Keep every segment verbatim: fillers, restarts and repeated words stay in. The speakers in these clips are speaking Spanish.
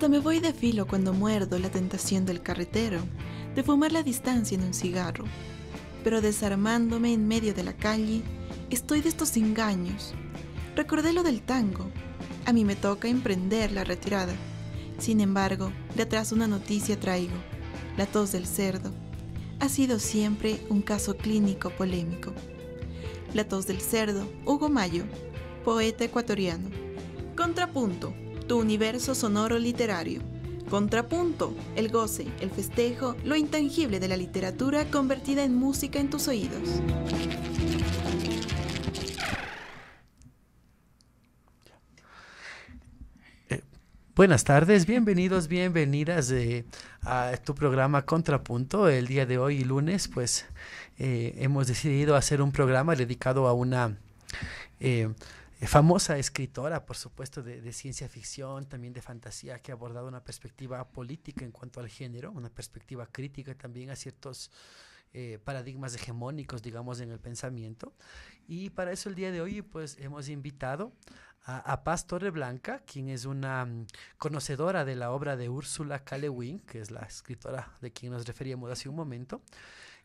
Hasta me voy de filo cuando muerdo la tentación del carretero, de fumar la distancia en un cigarro. Pero desarmándome en medio de la calle, estoy de estos engaños. Recordé lo del tango. A mí me toca emprender la retirada. Sin embargo, de atrás una noticia traigo. La tos del cerdo. Ha sido siempre un caso clínico polémico. La tos del cerdo, Hugo Mayo, poeta ecuatoriano. Contrapunto, tu universo sonoro literario. Contrapunto, el goce, el festejo, lo intangible de la literatura convertida en música en tus oídos. Eh, buenas tardes, bienvenidos, bienvenidas eh, a tu programa Contrapunto. El día de hoy, lunes, pues eh, hemos decidido hacer un programa dedicado a una... Eh, famosa escritora, por supuesto, de, de ciencia ficción, también de fantasía, que ha abordado una perspectiva política en cuanto al género, una perspectiva crítica también a ciertos eh, paradigmas hegemónicos, digamos, en el pensamiento. Y para eso el día de hoy, pues, hemos invitado a, a Paz Torreblanca, quien es una um, conocedora de la obra de Úrsula K. Le Guin, que es la escritora de quien nos referíamos hace un momento,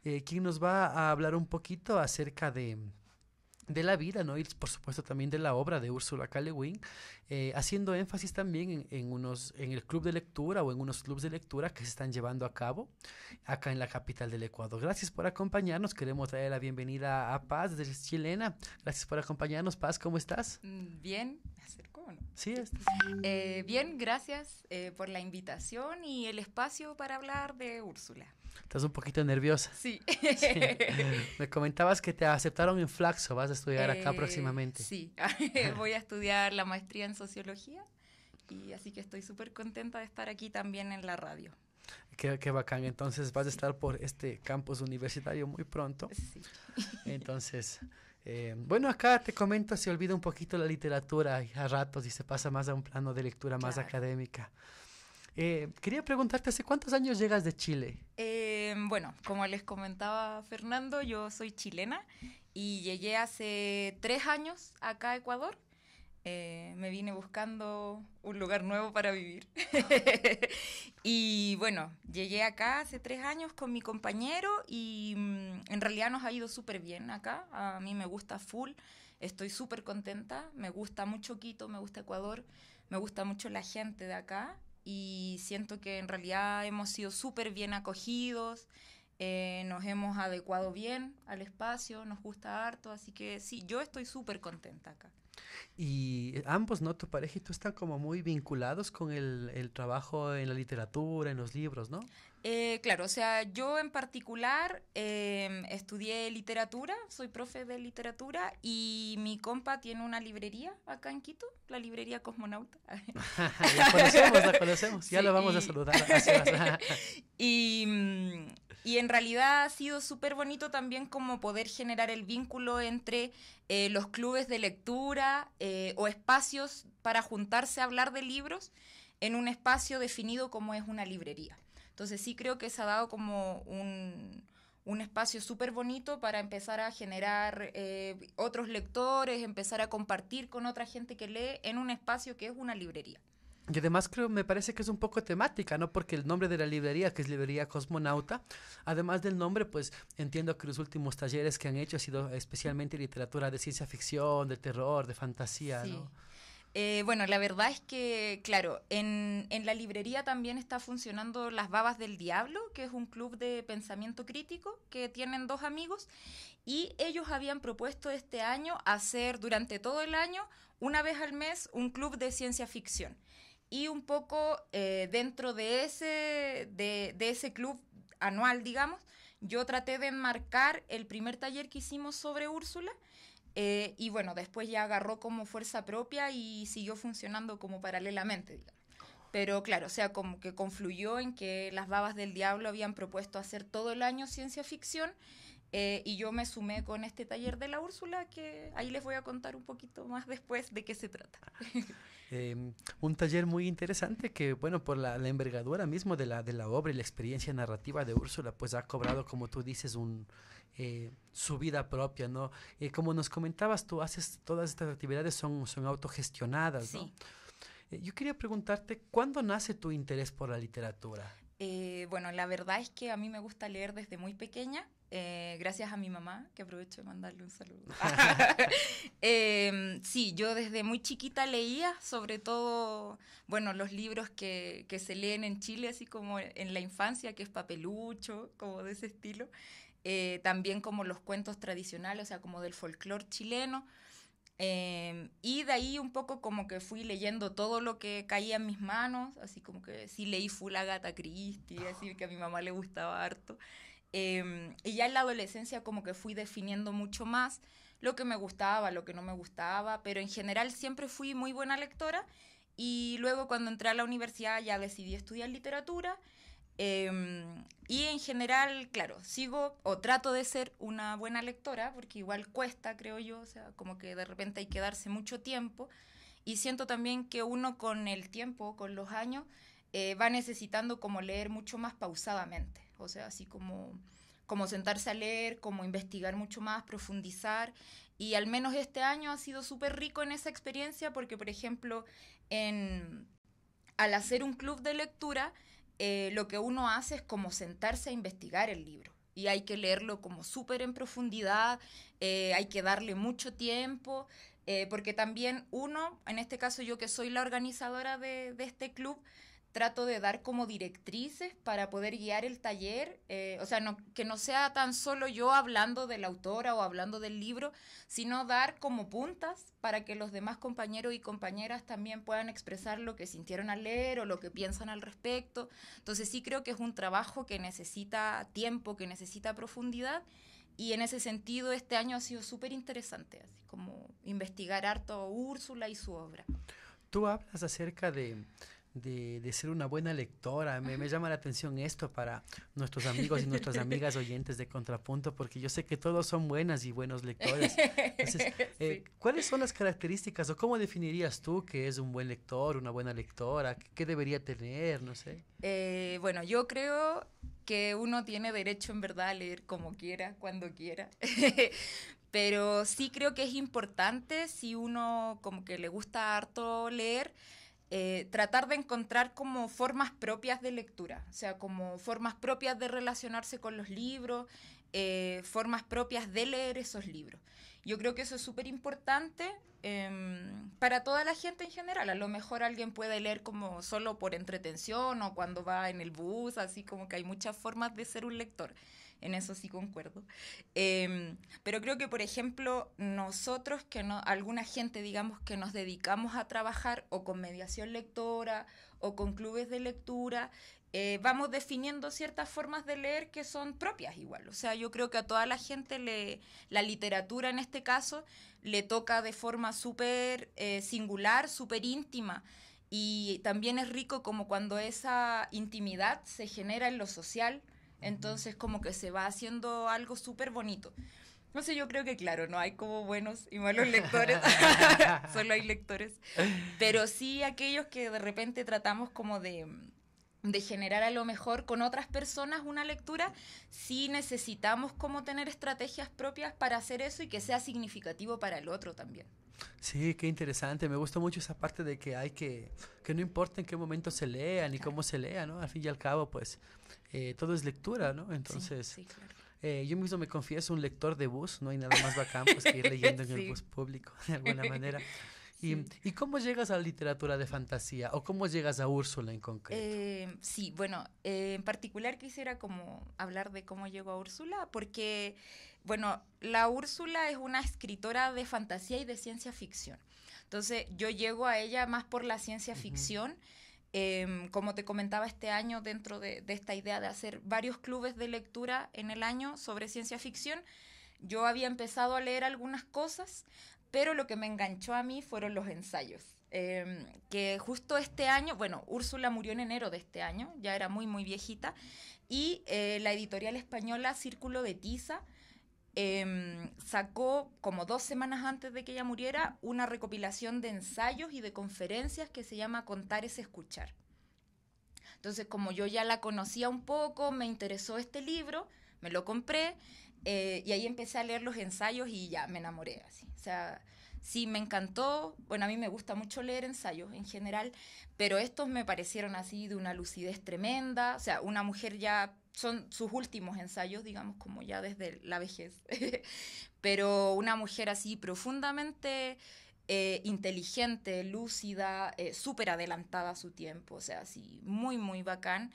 eh, quien nos va a hablar un poquito acerca de... de la vida, ¿no? Y por supuesto también de la obra de Úrsula K. Le Guin, eh, haciendo énfasis también en, en, unos, en el club de lectura o en unos clubs de lectura que se están llevando a cabo acá en la capital del Ecuador. Gracias por acompañarnos, queremos traer la bienvenida a Paz, desde Chilena. Gracias por acompañarnos, Paz, ¿cómo estás? Bien, ¿me acerco o no? Sí, estás. Eh, bien, gracias eh, por la invitación y el espacio para hablar de Úrsula. ¿Estás un poquito nerviosa? Sí. Sí. Me comentabas que te aceptaron en Flacso, vas a estudiar eh, acá próximamente. Sí, voy a estudiar la maestría en Sociología, y así que estoy súper contenta de estar aquí también en la radio. Qué, qué bacán, entonces vas a estar por este campus universitario muy pronto. Sí. Entonces... Eh, bueno, acá te comento, se olvida un poquito la literatura a ratos y se pasa más a un plano de lectura más claro. Académica. Eh, quería preguntarte, ¿hace cuántos años llegas de Chile? Eh, bueno, como les comentaba Fernando, yo soy chilena y llegué hace tres años acá a Ecuador. Eh, me vine buscando un lugar nuevo para vivir. Y bueno, llegué acá hace tres años con mi compañero y mmm, en realidad nos ha ido súper bien acá. A mí me gusta full, estoy súper contenta. Me gusta mucho Quito, me gusta Ecuador, me gusta mucho la gente de acá. Y siento que en realidad hemos sido súper bien acogidos, eh, nos hemos adecuado bien al espacio, nos gusta harto. Así que sí, yo estoy súper contenta acá. Y ambos, ¿no? Tu pareja y tú están como muy vinculados con el, el trabajo en la literatura, en los libros, ¿no? Eh, claro, o sea, yo en particular eh, estudié literatura, soy profe de literatura, y mi compa tiene una librería acá en Quito, la librería Cosmonauta. La conocemos, la conocemos, ya sí, la vamos y... a saludar. A y, y en realidad ha sido súper bonito también como poder generar el vínculo entre eh, los clubes de lectura eh, o espacios para juntarse a hablar de libros en un espacio definido como es una librería. Entonces sí creo que se ha dado como un, un espacio súper bonito para empezar a generar eh, otros lectores, empezar a compartir con otra gente que lee en un espacio que es una librería. Y además creo, me parece que es un poco temática, ¿no? Porque el nombre de la librería, que es Librería Cosmonauta, además del nombre, pues entiendo que los últimos talleres que han hecho ha sido especialmente literatura de ciencia ficción, de terror, de fantasía, sí, ¿no? Eh, bueno, la verdad es que, claro, en, en la librería también está funcionando Las Babas del Diablo, que es un club de pensamiento crítico que tienen dos amigos, y ellos habían propuesto este año hacer durante todo el año, una vez al mes, un club de ciencia ficción. Y un poco eh, dentro de ese, de, de ese club anual, digamos, yo traté de enmarcar el primer taller que hicimos sobre Úrsula. Eh, y bueno, después ya agarró como fuerza propia y siguió funcionando como paralelamente, digamos. Pero claro, o sea, como que confluyó en que Las Babas del Diablo habían propuesto hacer todo el año ciencia ficción, eh, y yo me sumé con este taller de la Úrsula, que ahí les voy a contar un poquito más después de qué se trata. Eh, un taller muy interesante que, bueno, por la, la envergadura mismo de la, de la obra y la experiencia narrativa de Úrsula, pues ha cobrado, como tú dices, un... Eh, su vida propia, ¿no? Eh, como nos comentabas, tú haces todas estas actividades son, son autogestionadas, sí, ¿no? Yo quería preguntarte, ¿cuándo nace tu interés por la literatura? Eh, bueno, la verdad es que a mí me gusta leer desde muy pequeña, eh, gracias a mi mamá, que aprovecho de mandarle un saludo. eh, sí, yo desde muy chiquita leía, sobre todo, bueno, los libros que, que se leen en Chile, así como en la infancia, que es Papelucho, como de ese estilo. Eh, también como los cuentos tradicionales, o sea, como del folclore chileno. Eh, y de ahí un poco como que fui leyendo todo lo que caía en mis manos, así como que sí leí full Agatha Christie, así que a mi mamá le gustaba harto. Eh, y ya en la adolescencia como que fui definiendo mucho más lo que me gustaba, lo que no me gustaba, pero en general siempre fui muy buena lectora. Y luego cuando entré a la universidad ya decidí estudiar literatura. Eh, y en general, claro, sigo o trato de ser una buena lectora, porque igual cuesta, creo yo, o sea, como que de repente hay que darse mucho tiempo, y siento también que uno con el tiempo, con los años, eh, va necesitando como leer mucho más pausadamente, o sea, así como, como sentarse a leer, como investigar mucho más, profundizar, y al menos este año ha sido súper rico en esa experiencia, porque por ejemplo, en, al hacer un club de lectura, Eh, lo que uno hace es como sentarse a investigar el libro y hay que leerlo como súper en profundidad, eh, hay que darle mucho tiempo, eh, porque también uno, en este caso yo que soy la organizadora de, de este club, trato de dar como directrices para poder guiar el taller, eh, o sea, no, que no sea tan solo yo hablando de la autora o hablando del libro, sino dar como puntas para que los demás compañeros y compañeras también puedan expresar lo que sintieron al leer o lo que piensan al respecto. Entonces sí creo que es un trabajo que necesita tiempo, que necesita profundidad, y en ese sentido este año ha sido súper interesante, así como investigar harto a Úrsula y su obra. Tú hablas acerca de... De, de ser una buena lectora. Me, me llama la atención esto para nuestros amigos y nuestras amigas oyentes de Contrapunto, porque yo sé que todos son buenas y buenos lectores. Entonces, eh, sí. ¿Cuáles son las características o cómo definirías tú que es un buen lector, una buena lectora? ¿Qué debería tener? No sé. Eh, bueno, yo creo que uno tiene derecho en verdad a leer como quiera, cuando quiera. Pero sí creo que es importante, si uno como que le gusta harto leer, Eh, tratar de encontrar como formas propias de lectura, o sea, como formas propias de relacionarse con los libros, eh, formas propias de leer esos libros. Yo creo que eso es súper importante eh, para toda la gente en general. A lo mejor alguien puede leer como solo por entretención o cuando va en el bus, así como que hay muchas formas de ser un lector. En eso sí concuerdo. Eh, pero creo que, por ejemplo, nosotros, que no, alguna gente, digamos, que nos dedicamos a trabajar o con mediación lectora o con clubes de lectura, eh, vamos definiendo ciertas formas de leer que son propias igual. O sea, yo creo que a toda la gente, le, la literatura en este caso, le toca de forma súper eh, singular, súper íntima. Y también es rico como cuando esa intimidad se genera en lo social. Entonces como que se va haciendo algo súper bonito. No sé, yo creo que claro, no hay como buenos y malos lectores, solo hay lectores. Pero sí aquellos que de repente tratamos como de, de generar a lo mejor con otras personas una lectura, sí necesitamos como tener estrategias propias para hacer eso y que sea significativo para el otro también. Sí, qué interesante. Me gusta mucho esa parte de que hay que, que no importa en qué momento se lea ni cómo se lea, ¿no? Al fin y al cabo, pues, eh, todo es lectura, ¿no? Entonces, sí, sí, claro. eh, yo mismo me confieso un lector de bus, no hay nada más bacán pues, que ir leyendo en sí. el bus público, de alguna manera. Y, sí. ¿Y cómo llegas a la literatura de fantasía? ¿O cómo llegas a Úrsula en concreto? Eh, sí, bueno, eh, en particular quisiera como hablar de cómo llego a Úrsula, porque... Bueno, la Úrsula es una escritora de fantasía y de ciencia ficción. Entonces, yo llego a ella más por la ciencia ficción. Uh-huh. eh, como te comentaba, este año, dentro de, de esta idea de hacer varios clubes de lectura en el año sobre ciencia ficción, yo había empezado a leer algunas cosas, pero lo que me enganchó a mí fueron los ensayos. Eh, que justo este año, bueno, Úrsula murió en enero de este año, ya era muy, muy viejita, y eh, la editorial española Círculo de Tiza, Eh, sacó como dos semanas antes de que ella muriera una recopilación de ensayos y de conferencias que se llama Contar es escuchar. Entonces, como yo ya la conocía un poco, me interesó este libro, me lo compré eh, y ahí empecé a leer los ensayos y ya me enamoré así. O sea, sí me encantó. Bueno, a mí me gusta mucho leer ensayos en general, pero estos me parecieron así de una lucidez tremenda. O sea, una mujer ya... son sus últimos ensayos, digamos, como ya desde la vejez. Pero una mujer así profundamente eh, inteligente, lúcida, eh, súper adelantada a su tiempo, o sea, así muy, muy bacán.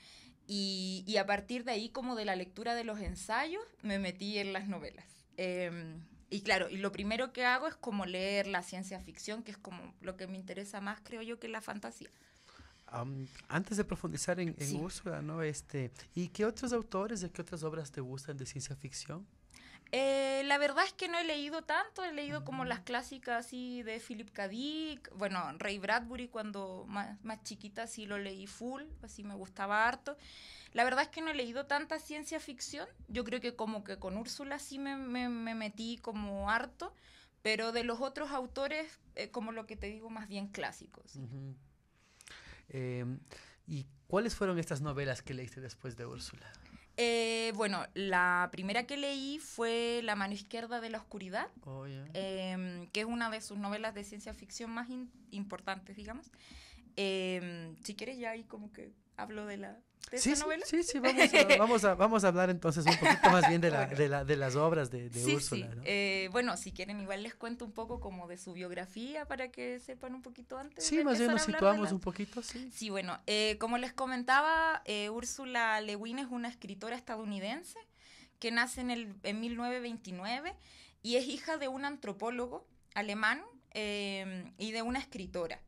Y, y a partir de ahí, como de la lectura de los ensayos, me metí en las novelas. Eh, y claro, y lo primero que hago es como leer la ciencia ficción, que es como lo que me interesa más, creo yo, que la fantasía. Um, antes de profundizar en, en sí. Úrsula, ¿no? Este, ¿y qué otros autores, de qué otras obras te gustan de ciencia ficción? Eh, la verdad es que no he leído tanto, he leído uh-huh. como las clásicas así de Philip K. Dick, bueno, Ray Bradbury cuando más, más chiquita sí lo leí full, así me gustaba harto. La verdad es que no he leído tanta ciencia ficción, yo creo que como que con Úrsula sí me, me, me metí como harto, pero de los otros autores, eh, como lo que te digo, más bien clásicos. ¿Sí? Uh-huh. Eh, ¿Y cuáles fueron estas novelas que leíste después de Úrsula? Eh, bueno, la primera que leí fue La mano izquierda de la oscuridad, oh, yeah. eh, que es una de sus novelas de ciencia ficción más in- importantes, digamos. Eh, si quieres ya ahí como que hablo de la... ¿De sí, esa novela? Sí, sí, vamos a, vamos, a, vamos a hablar entonces un poquito más bien de, la, de, la, de las obras de, de sí, Úrsula. Sí. ¿No? Eh, bueno, si quieren igual les cuento un poco como de su biografía para que sepan un poquito antes. Sí, más bien nos situamos las... un poquito. Sí, sí bueno, eh, como les comentaba, eh, Úrsula Le Guin es una escritora estadounidense que nace en, el, en mil novecientos veintinueve y es hija de un antropólogo alemán eh, y de una escritora.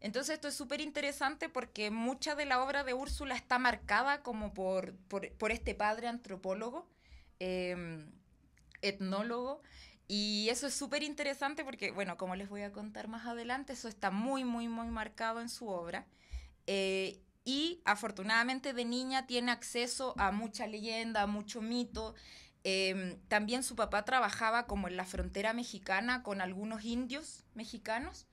Entonces esto es súper interesante porque mucha de la obra de Úrsula está marcada como por, por, por este padre antropólogo, eh, etnólogo, y eso es súper interesante porque, bueno, como les voy a contar más adelante, eso está muy, muy, muy marcado en su obra. Eh, y afortunadamente de niña tiene acceso a mucha leyenda, a mucho mito. Eh, también su papá trabajaba como en la frontera mexicana con algunos indios mexicanos.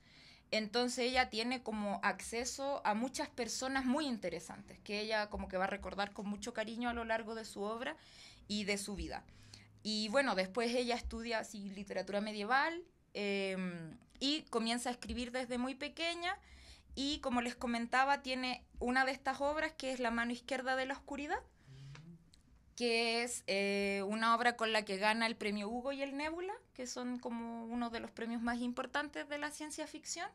Entonces ella tiene como acceso a muchas personas muy interesantes que ella como que va a recordar con mucho cariño a lo largo de su obra y de su vida. Y bueno, después ella estudia así, literatura medieval eh, y comienza a escribir desde muy pequeña y como les comentaba tiene una de estas obras que es La mano izquierda de la oscuridad, que es eh, una obra con la que gana el premio Hugo y el Nebula, que son como uno de los premios más importantes de la ciencia ficción.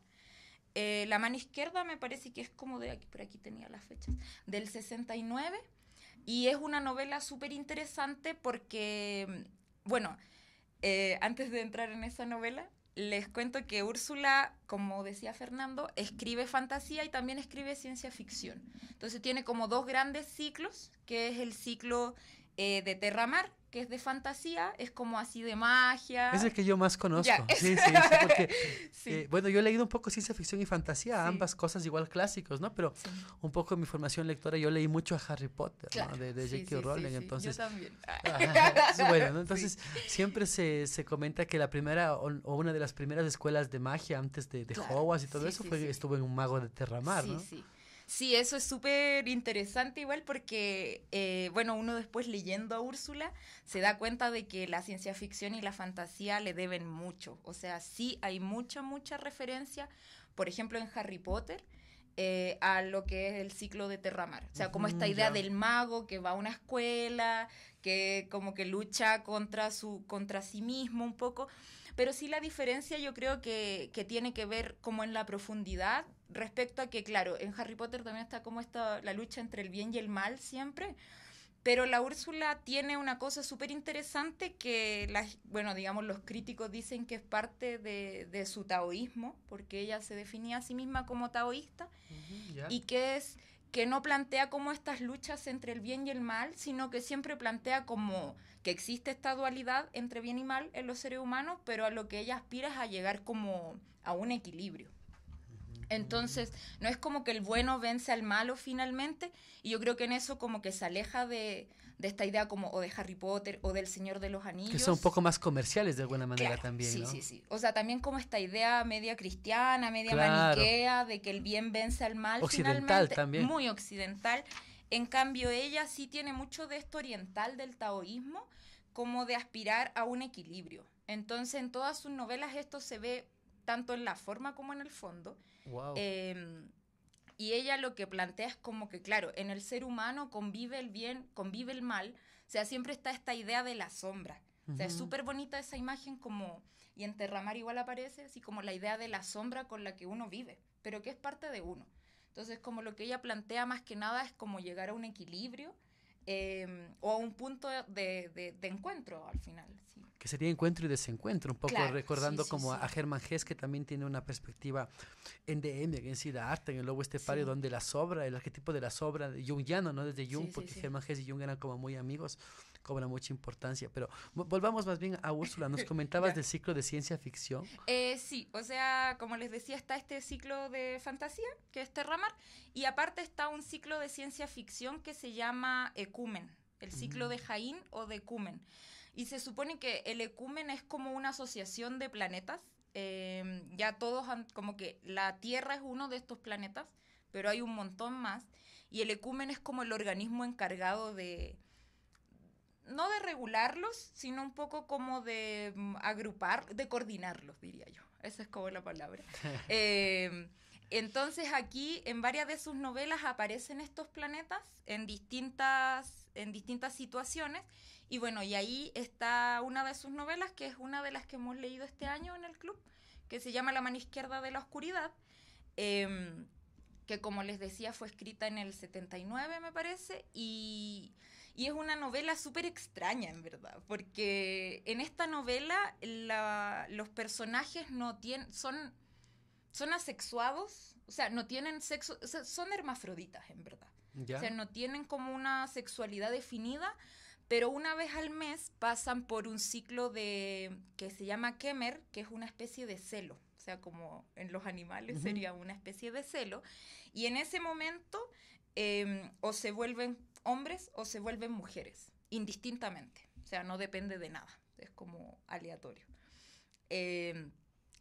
Eh, la mano izquierda me parece que es como de aquí, por aquí tenía las fechas, del sesenta y nueve, y es una novela súper interesante porque, bueno, eh, antes de entrar en esa novela, les cuento que Úrsula, como decía Fernando, escribe fantasía y también escribe ciencia ficción. Entonces tiene como dos grandes ciclos, que es el ciclo eh, de Terramar, que es de fantasía, es como así de magia. Es el que yo más conozco. Ya, es... Sí, sí, sí, porque, sí. Eh, bueno, yo he leído un poco ciencia ficción y fantasía, sí. Ambas cosas igual clásicos, ¿no? Pero sí. Un poco en mi formación lectora yo leí mucho a Harry Potter, claro. ¿No? De, de sí, J K. Sí, Rowling, sí, entonces... Sí. Yo también. Ah, bueno, ¿no? Entonces sí. Siempre se, se comenta que la primera o, o una de las primeras escuelas de magia antes de, de claro. Hogwarts y todo sí, eso sí, fue, sí. Estuvo en un mago de Terramar, sí, ¿no? Sí, sí. Sí, eso es súper interesante igual porque, eh, bueno, uno después leyendo a Úrsula se da cuenta de que la ciencia ficción y la fantasía le deben mucho. O sea, sí hay mucha, mucha referencia, por ejemplo, en Harry Potter, eh, a lo que es el ciclo de Terramar. O sea, como esta idea del mago que va a una escuela, que como que lucha contra, su, contra sí mismo un poco... Pero sí la diferencia yo creo que, que tiene que ver como en la profundidad respecto a que, claro, en Harry Potter también está como esta, la lucha entre el bien y el mal siempre, pero la Úrsula tiene una cosa súper interesante que, las, bueno, digamos, los críticos dicen que es parte de, de su taoísmo, porque ella se definía a sí misma como taoísta, uh-huh, yeah. Y que es que no plantea como estas luchas entre el bien y el mal, sino que siempre plantea como... que existe esta dualidad entre bien y mal en los seres humanos, pero a lo que ella aspira es a llegar como a un equilibrio. Entonces, no es como que el bueno vence al malo finalmente, y yo creo que en eso como que se aleja de, de esta idea como o de Harry Potter o del Señor de los Anillos. Que son un poco más comerciales de alguna manera, claro, también, sí, ¿no? Sí, sí, sí. O sea, también como esta idea media cristiana, media claro. Maniquea, de que el bien vence al mal. Occidental finalmente, también. Muy occidental. En cambio, ella sí tiene mucho de esto oriental del taoísmo, como de aspirar a un equilibrio. Entonces, en todas sus novelas esto se ve tanto en la forma como en el fondo. Wow. Eh, y ella lo que plantea es como que, claro, en el ser humano convive el bien, convive el mal, o sea, siempre está esta idea de la sombra. O sea, es súper bonita esa imagen, como, y en Terramar igual aparece, así como la idea de la sombra con la que uno vive, pero que es parte de uno. Entonces, como lo que ella plantea más que nada es como llegar a un equilibrio eh, o a un punto de, de, de encuentro al final. Sí. Que sería encuentro y desencuentro, un poco claro, recordando sí, sí, como sí. a Hermann Hesse, que también tiene una perspectiva en D M, en Siddhartha, en el lobo estepario, sí. donde la sobra, el arquetipo de la sobra, de jungiano, ¿no? Desde Jung, sí, porque sí, sí. Hermann Hesse y Jung eran como muy amigos, cobra mucha importancia, pero volvamos más bien a Úrsula. Nos comentabas del ciclo de ciencia ficción. Eh, sí, o sea, como les decía, está este ciclo de fantasía, que es Terramar, y aparte está un ciclo de ciencia ficción que se llama Ecumen, el ciclo uh-huh. de Jaín o de Ecumen, y se supone que el Ecumen es como una asociación de planetas, eh, ya todos, han, como que la Tierra es uno de estos planetas, pero hay un montón más, y el Ecumen es como el organismo encargado de... no de regularlos, sino un poco como de agrupar, de coordinarlos, diría yo. Esa es como la palabra. eh, entonces aquí, en varias de sus novelas, aparecen estos planetas en distintas, en distintas situaciones. Y bueno, y ahí está una de sus novelas, que es una de las que hemos leído este año en el club, que se llama La mano izquierda de la oscuridad, eh, que como les decía fue escrita en el setenta y nueve, me parece, y... Y es una novela súper extraña, en verdad, porque en esta novela la, los personajes no tienen, son, son asexuados, o sea, no tienen sexo, o sea, son hermafroditas, en verdad. ¿Ya? O sea, no tienen como una sexualidad definida, pero una vez al mes pasan por un ciclo de que se llama Kemer, que es una especie de celo, o sea, como en los animales uh-huh. sería una especie de celo, y en ese momento eh, o se vuelven... hombres o se vuelven mujeres, indistintamente, o sea, no depende de nada, es como aleatorio. Eh,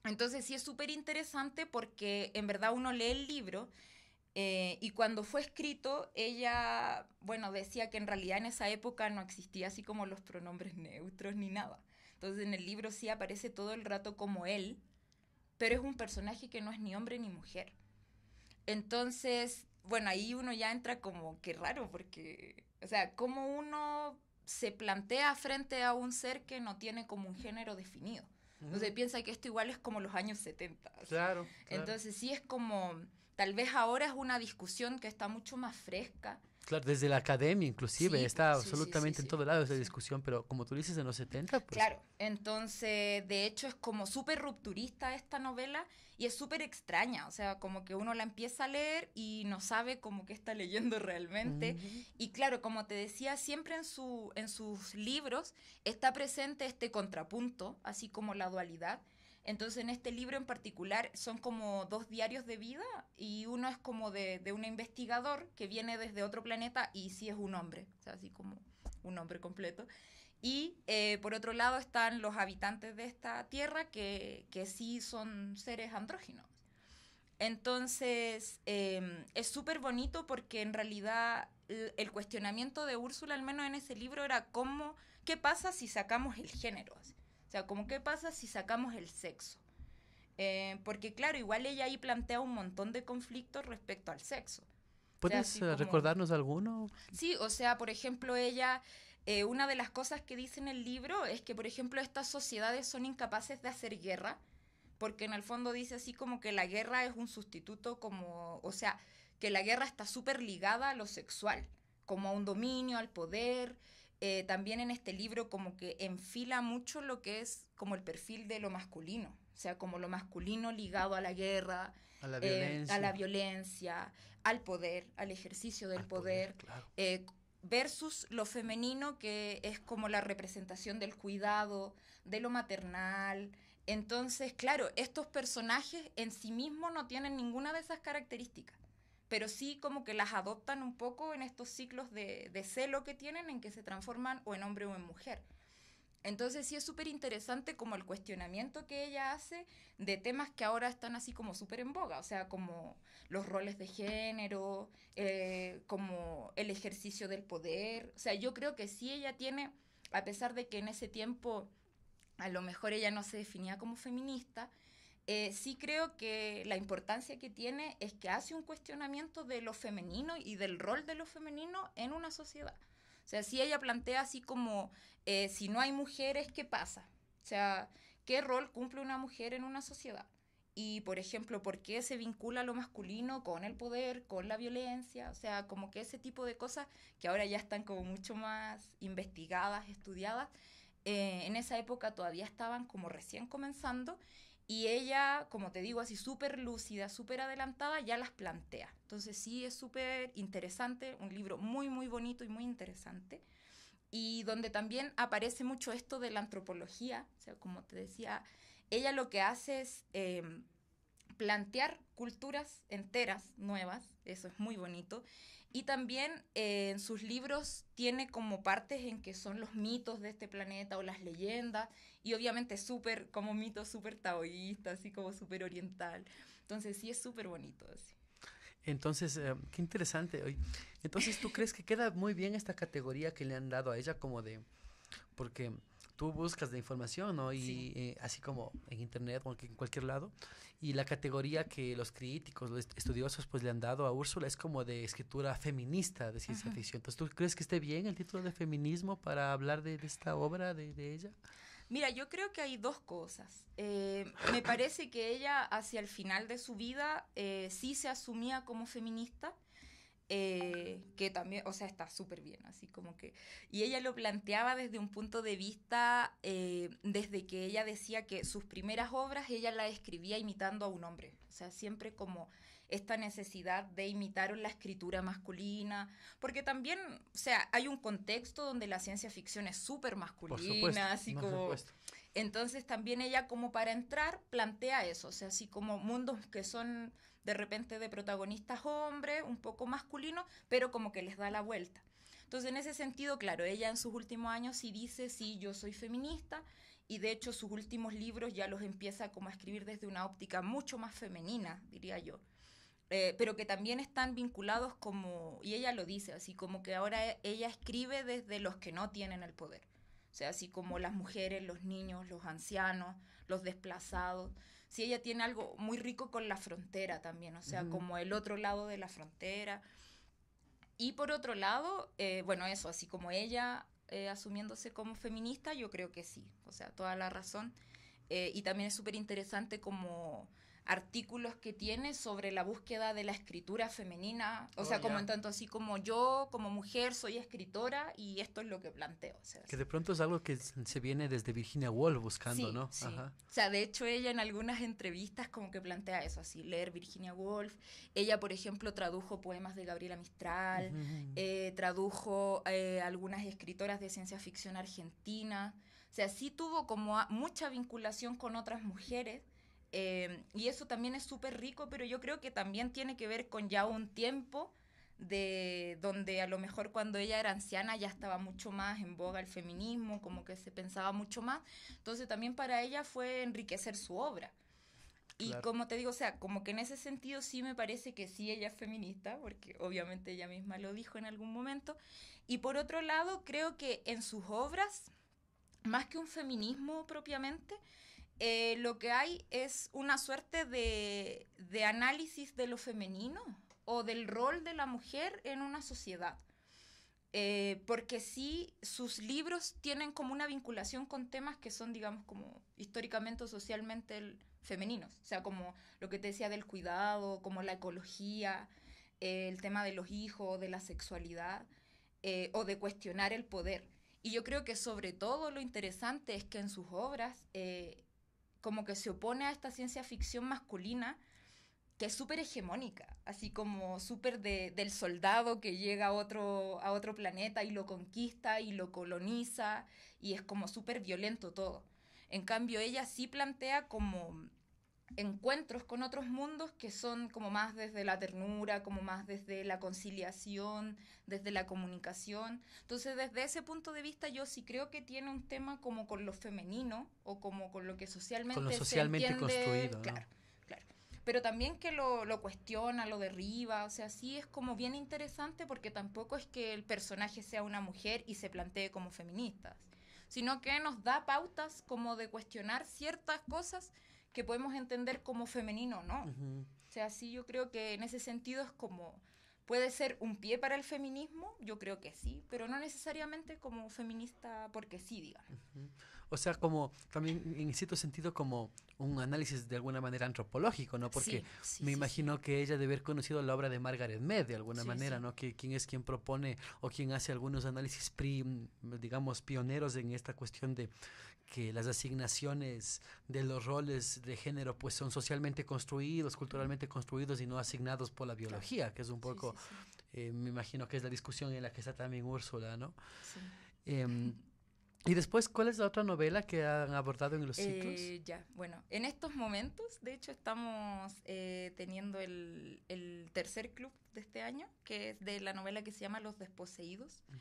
entonces sí es súper interesante porque en verdad uno lee el libro eh, y cuando fue escrito ella, bueno, decía que en realidad en esa época no existía así como los pronombres neutros ni nada, entonces en el libro sí aparece todo el rato como él, pero es un personaje que no es ni hombre ni mujer. Entonces... bueno, ahí uno ya entra como, qué raro, porque, o sea, cómo uno se plantea frente a un ser que no tiene como un género definido. Entonces uh-huh. piensa que esto igual es como los años setenta. Claro, claro. Entonces sí es como, tal vez ahora es una discusión que está mucho más fresca. Claro, desde la academia inclusive, sí, está sí, absolutamente sí, sí, en sí, todo sí, lado esa sí. discusión, pero como tú dices, en los setenta, pues... Claro, entonces, de hecho, es como súper rupturista esta novela y es súper extraña, o sea, como que uno la empieza a leer y no sabe como qué está leyendo realmente. Uh-huh. Y claro, como te decía, siempre en, su, en sus libros está presente este contrapunto, así como la dualidad. Entonces, en este libro en particular son como dos diarios de vida y uno es como de, de un investigador que viene desde otro planeta y sí es un hombre, o sea, así como un hombre completo. Y eh, por otro lado están los habitantes de esta tierra que, que sí son seres andróginos. Entonces, eh, es súper bonito porque en realidad el, el cuestionamiento de Úrsula, al menos en ese libro, era cómo, ¿qué pasa si sacamos el género? O sea, como qué pasa si sacamos el sexo. Eh, porque claro, igual ella ahí plantea un montón de conflictos respecto al sexo. ¿Puedes o sea, como... recordarnos alguno? Sí, o sea, por ejemplo, ella, eh, una de las cosas que dice en el libro es que, por ejemplo, estas sociedades son incapaces de hacer guerra, porque en el fondo dice así como que la guerra es un sustituto como, o sea, que la guerra está súper ligada a lo sexual, como a un dominio, al poder... Eh, también en este libro como que enfila mucho lo que es como el perfil de lo masculino, o sea, como lo masculino ligado a la guerra, a la violencia, eh, a la violencia al poder, al ejercicio del al poder, poder claro. eh, versus lo femenino que es como la representación del cuidado, de lo maternal. Entonces, claro, estos personajes en sí mismos no tienen ninguna de esas características, pero sí como que las adoptan un poco en estos ciclos de, de celo que tienen, en que se transforman o en hombre o en mujer. Entonces sí es súper interesante como el cuestionamiento que ella hace de temas que ahora están así como súper en boga, o sea, como los roles de género, eh, como el ejercicio del poder. O sea, yo creo que sí ella tiene, a pesar de que en ese tiempo a lo mejor ella no se definía como feminista, Eh, sí creo que la importancia que tiene es que hace un cuestionamiento de lo femenino y del rol de lo femenino en una sociedad. O sea, sí ella plantea así como, eh, si no hay mujeres, ¿qué pasa? O sea, ¿qué rol cumple una mujer en una sociedad? Y, por ejemplo, ¿por qué se vincula lo masculino con el poder, con la violencia? O sea, como que ese tipo de cosas que ahora ya están como mucho más investigadas, estudiadas, eh, en esa época todavía estaban como recién comenzando. Y ella, como te digo, así súper lúcida, súper adelantada, ya las plantea. Entonces sí es súper interesante, un libro muy, muy bonito y muy interesante. Y donde también aparece mucho esto de la antropología. O sea, como te decía, ella lo que hace es eh, plantear culturas enteras, nuevas. Eso es muy bonito. Y también eh, en sus libros tiene como partes en que son los mitos de este planeta o las leyendas, y obviamente súper, como mito súper taoísta, así como súper oriental. Entonces sí es súper bonito. Así. Entonces, eh, qué interesante. Hoy. Entonces, ¿tú crees que queda muy bien esta categoría que le han dado a ella como de, porque tú buscas de información, ¿no? Y sí. eh, así como en internet o en cualquier lado, y la categoría que los críticos, los estudiosos pues le han dado a Úrsula es como de escritura feminista de ciencia ficción. Entonces, ¿tú crees que esté bien el título de feminismo para hablar de, de esta obra de, de ella? Mira, yo creo que hay dos cosas. Eh, me parece que ella hacia el final de su vida eh, sí se asumía como feminista. Eh, que también, o sea, está súper bien, así como que, y ella lo planteaba desde un punto de vista, eh, desde que ella decía que sus primeras obras ella las escribía imitando a un hombre, o sea, siempre como esta necesidad de imitar la escritura masculina, porque también, o sea, hay un contexto donde la ciencia ficción es súper masculina, por supuesto, así como... Por supuesto. Entonces también ella como para entrar plantea eso, o sea, así como mundos que son de repente de protagonistas hombres, un poco masculinos, pero como que les da la vuelta. Entonces en ese sentido, claro, ella en sus últimos años sí dice, sí, yo soy feminista, y de hecho sus últimos libros ya los empieza como a escribir desde una óptica mucho más femenina, diría yo. Eh, pero que también están vinculados como, y ella lo dice, así como que ahora ella escribe desde los que no tienen el poder. O sea, así como las mujeres, los niños, los ancianos, los desplazados. Sí, ella tiene algo muy rico con la frontera también, o sea, mm. como el otro lado de la frontera. Y por otro lado, eh, bueno, eso, así como ella eh, asumiéndose como feminista, yo creo que sí, o sea, toda la razón. Eh, y también es súper interesante como artículos que tiene sobre la búsqueda de la escritura femenina, o oh, sea, yeah. como en tanto así como yo, como mujer, soy escritora y esto es lo que planteo. O sea, que de pronto es algo que se viene desde Virginia Woolf buscando, sí, ¿no? Sí. Ajá. O sea, de hecho ella en algunas entrevistas como que plantea eso, así, leer Virginia Woolf. Ella, por ejemplo, tradujo poemas de Gabriela Mistral, uh-huh. eh, tradujo eh, algunas escritoras de ciencia ficción argentina. O sea, sí tuvo como a, mucha vinculación con otras mujeres. Eh, y eso también es súper rico, pero yo creo que también tiene que ver con ya un tiempo de donde a lo mejor cuando ella era anciana ya estaba mucho más en boga el feminismo, como que se pensaba mucho más. Entonces también para ella fue enriquecer su obra. Y claro. Como te digo, o sea, como que en ese sentido sí me parece que sí ella es feminista, porque obviamente ella misma lo dijo en algún momento. Y por otro lado, creo que en sus obras, más que un feminismo propiamente, Eh, lo que hay es una suerte de, de análisis de lo femenino o del rol de la mujer en una sociedad, eh, porque sí sus libros tienen como una vinculación con temas que son, digamos, como históricamente o socialmente femeninos, o sea, como lo que te decía del cuidado, como la ecología, eh, el tema de los hijos, de la sexualidad, eh, o de cuestionar el poder. Y yo creo que sobre todo lo interesante es que en sus obras... Eh, como que se opone a esta ciencia ficción masculina que es súper hegemónica, así como súper de, del soldado que llega a otro, a otro planeta y lo conquista y lo coloniza, y es como súper violento todo. En cambio, ella sí plantea como encuentros con otros mundos que son como más desde la ternura, como más desde la conciliación, desde la comunicación. Entonces, desde ese punto de vista, yo sí creo que tiene un tema como con lo femenino o como con lo que socialmente, con lo socialmente se entiende, construido, ¿no? Claro, claro. Pero también que lo, lo cuestiona, lo derriba, o sea, sí es como bien interesante, porque tampoco es que el personaje sea una mujer y se plantee como feministas, sino que nos da pautas como de cuestionar ciertas cosas que podemos entender como femenino, ¿no? Uh-huh. O sea, sí, yo creo que en ese sentido es como... ¿Puede ser un pie para el feminismo? Yo creo que sí, pero no necesariamente como feminista porque sí, digamos. Uh-huh. O sea, como también en cierto sentido como un análisis de alguna manera antropológico, ¿no? Porque sí, sí, me sí, imagino sí. que ella debe haber conocido la obra de Margaret Mead de alguna sí, manera, sí. ¿no? Que quien es quien propone o quien hace algunos análisis, pri, digamos, pioneros en esta cuestión de que las asignaciones de los roles de género pues son socialmente construidos, culturalmente construidos y no asignados por la biología, que es un poco... Sí, sí. Sí. Eh, me imagino que es la discusión en la que está también Úrsula, ¿no? Sí. Eh, y después, ¿cuál es la otra novela que han abordado en los ciclos? Eh, ya, bueno, en estos momentos, de hecho, estamos eh, teniendo el, el tercer club de este año, que es de la novela que se llama Los Desposeídos, uh-huh.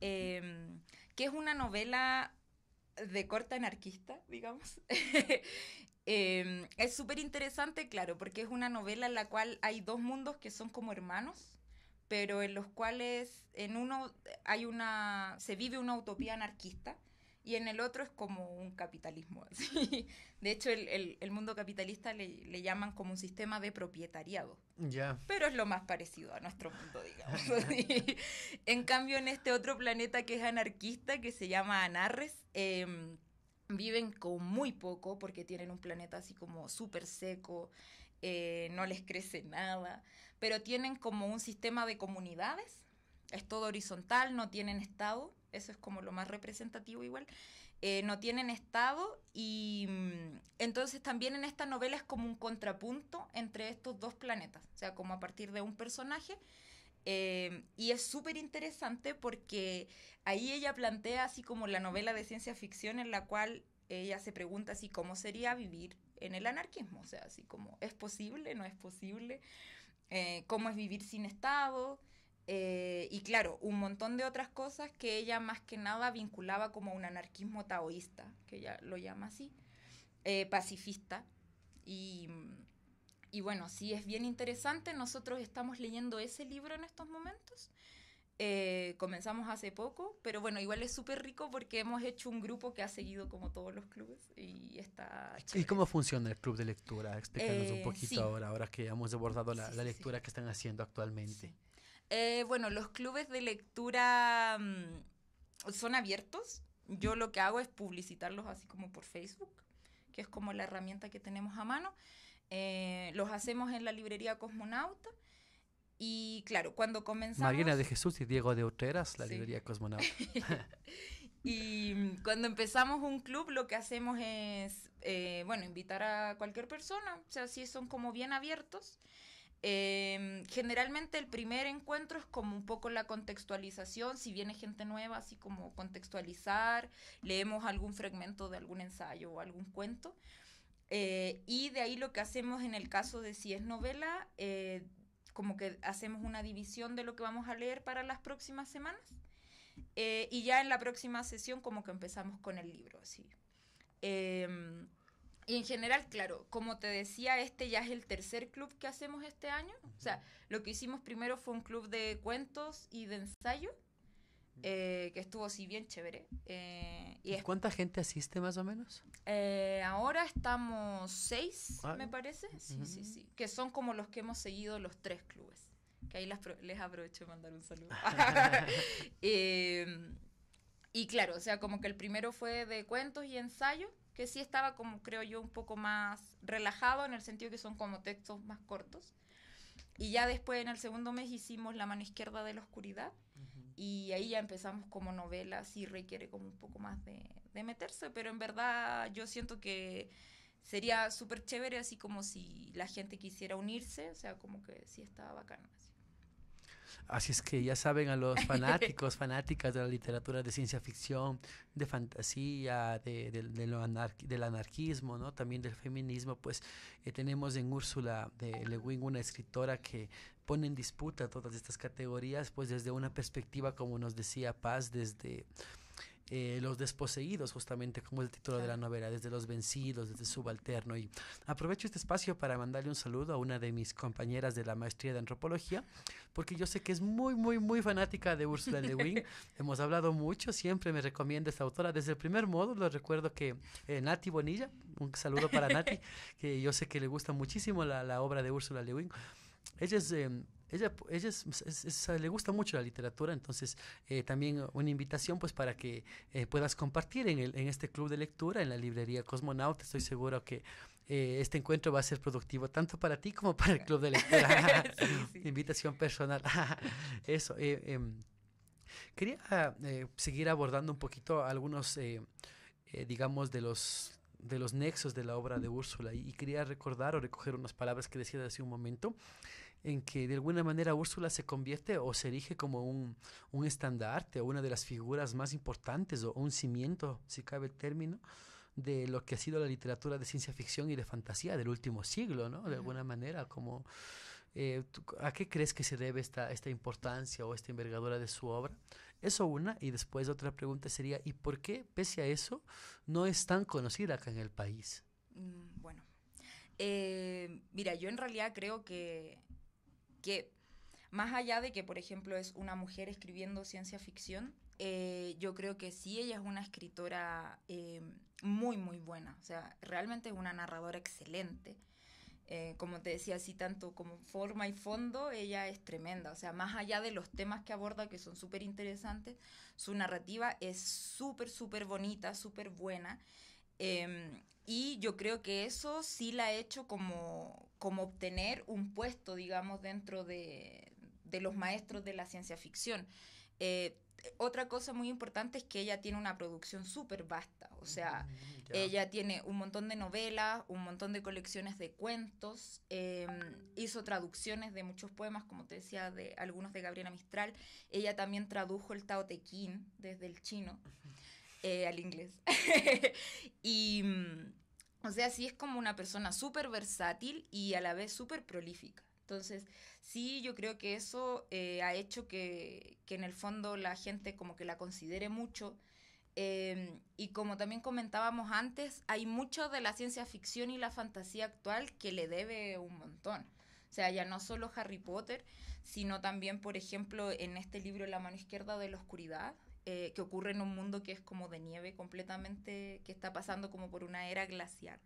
eh, que es una novela de corte anarquista, digamos. Eh, es súper interesante, claro, porque es una novela en la cual hay dos mundos que son como hermanos, pero en los cuales en uno hay una se vive una utopía anarquista y en el otro es como un capitalismo. ¿Sí? De hecho, el, el, el mundo capitalista le, le llaman como un sistema de propietariado. Yeah. Pero es lo más parecido a nuestro mundo, digamos. ¿Sí? En cambio, en este otro planeta que es anarquista, que se llama Anarres, eh, viven con muy poco porque tienen un planeta así como súper seco, eh, no les crece nada, pero tienen como un sistema de comunidades, es todo horizontal, no tienen estado, eso es como lo más representativo igual, eh, no tienen estado y entonces también en esta novela es como un contrapunto entre estos dos planetas, o sea, como a partir de un personaje. Eh, y es súper interesante porque ahí ella plantea así como la novela de ciencia ficción en la cual ella se pregunta así cómo sería vivir en el anarquismo, o sea, así como ¿es posible? ¿No es posible? Eh, ¿cómo es vivir sin Estado? Eh, y claro, un montón de otras cosas que ella más que nada vinculaba como un anarquismo taoísta, que ella lo llama así, eh, pacifista y... Y bueno, sí, es bien interesante. Nosotros estamos leyendo ese libro en estos momentos. Eh, comenzamos hace poco, pero bueno, igual es súper rico porque hemos hecho un grupo que ha seguido como todos los clubes y está chévere. ¿Y cómo funciona el club de lectura? Explícanos eh, un poquito sí. ahora, ahora que hemos abordado la, sí, la lectura sí. que están haciendo actualmente. Sí. Eh, bueno, los clubes de lectura mmm, son abiertos. Yo lo que hago es publicitarlos así como por Facebook, que es como la herramienta que tenemos a mano. Eh, los hacemos en la librería Cosmonauta y claro, cuando comenzamos... Marina de Jesús y Diego de Uteras, la sí. librería Cosmonauta. Y cuando empezamos un club lo que hacemos es, eh, bueno, invitar a cualquier persona, o sea, sí son como bien abiertos. Eh, generalmente el primer encuentro es como un poco la contextualización, si viene gente nueva, así como contextualizar, leemos algún fragmento de algún ensayo o algún cuento. Eh, y de ahí lo que hacemos en el caso de si es novela, eh, como que hacemos una división de lo que vamos a leer para las próximas semanas. Eh, y ya en la próxima sesión como que empezamos con el libro, sí. Eh, y en general, claro, como te decía, este ya es el tercer club que hacemos este año. O sea, lo que hicimos primero fue un club de cuentos y de ensayo, eh, que estuvo sí bien chévere. Eh, y es, ¿cuánta gente asiste más o menos? Eh, ahora estamos seis, ah, me parece. Sí, uh-huh. sí, sí. Que son como los que hemos seguido los tres clubes. Que ahí las pro- les aprovecho de mandar un saludo. eh, y claro, o sea, como que el primero fue de cuentos y ensayo, que sí estaba como, creo yo, un poco más relajado en el sentido que son como textos más cortos. Y ya después en el segundo mes hicimos La mano izquierda de la oscuridad uh-huh. y ahí ya empezamos como novela, sí requiere como un poco más de, de meterse, pero en verdad yo siento que sería súper chévere así como si la gente quisiera unirse, o sea como que sí estaba bacana. Así. Así es que ya saben a los fanáticos, fanáticas de la literatura de ciencia ficción, de fantasía, de, de, de lo anar- del anarquismo, ¿no? También del feminismo, pues eh, tenemos en Úrsula de Le Guin una escritora que pone en disputa todas estas categorías, pues desde una perspectiva, como nos decía Paz, desde eh, Los Desposeídos, justamente como el título de la novela, desde los vencidos, desde subalterno. Y aprovecho este espacio para mandarle un saludo a una de mis compañeras de la maestría de antropología, porque yo sé que es muy, muy, muy fanática de Úrsula Le Guin. Hemos hablado mucho, siempre me recomienda esta autora. Desde el primer módulo recuerdo que eh, Nati Bonilla, un saludo para Nati, que yo sé que le gusta muchísimo la, la obra de Úrsula Le Guin. Ella es... Eh, Ella, ella es, es, es, le gusta mucho la literatura, entonces eh, también una invitación pues para que eh, puedas compartir en, el, en este club de lectura, en la librería Cosmonauta. Estoy seguro que eh, este encuentro va a ser productivo tanto para ti como para el club de lectura. Sí, sí. Invitación personal. Eso. Eh, eh, quería eh, seguir abordando un poquito algunos, eh, eh, digamos, de los... de los nexos de la obra de Úrsula, y quería recordar o recoger unas palabras que decía hace un momento, en que de alguna manera Úrsula se convierte o se erige como un, un estandarte o una de las figuras más importantes o un cimiento, si cabe el término, de lo que ha sido la literatura de ciencia ficción y de fantasía del último siglo, ¿no? De alguna manera, como, eh, ¿a qué crees que se debe esta, esta importancia o esta envergadura de su obra? Eso una, y después otra pregunta sería, ¿y por qué, pese a eso, no es tan conocida acá en el país? Bueno, eh, mira, yo en realidad creo que, que, más allá de que, por ejemplo, es una mujer escribiendo ciencia ficción, Eh, yo creo que sí, ella es una escritora eh, muy, muy buena. O sea, realmente es una narradora excelente. Eh, como te decía, así tanto como forma y fondo, ella es tremenda. O sea, más allá de los temas que aborda, que son súper interesantes, su narrativa es súper, súper bonita, súper buena. Eh, y yo creo que eso sí la ha hecho como, como obtener un puesto, digamos, dentro de, de los maestros de la ciencia ficción. Eh, Otra cosa muy importante es que ella tiene una producción súper vasta, o sea, yeah. ella tiene un montón de novelas, un montón de colecciones de cuentos, eh, hizo traducciones de muchos poemas, como te decía, de algunos de Gabriela Mistral. Ella también tradujo el Tao Te Ching desde el chino eh, al inglés. Y, o sea, sí es como una persona súper versátil y a la vez súper prolífica. Entonces, sí, yo creo que eso eh, ha hecho que, que en el fondo la gente como que la considere mucho. Eh, y como también comentábamos antes, hay mucho de la ciencia ficción y la fantasía actual que le debe un montón. O sea, ya no solo Harry Potter, sino también, por ejemplo, en este libro La mano izquierda de la oscuridad, eh, que ocurre en un mundo que es como de nieve completamente, que está pasando como por una era glacial.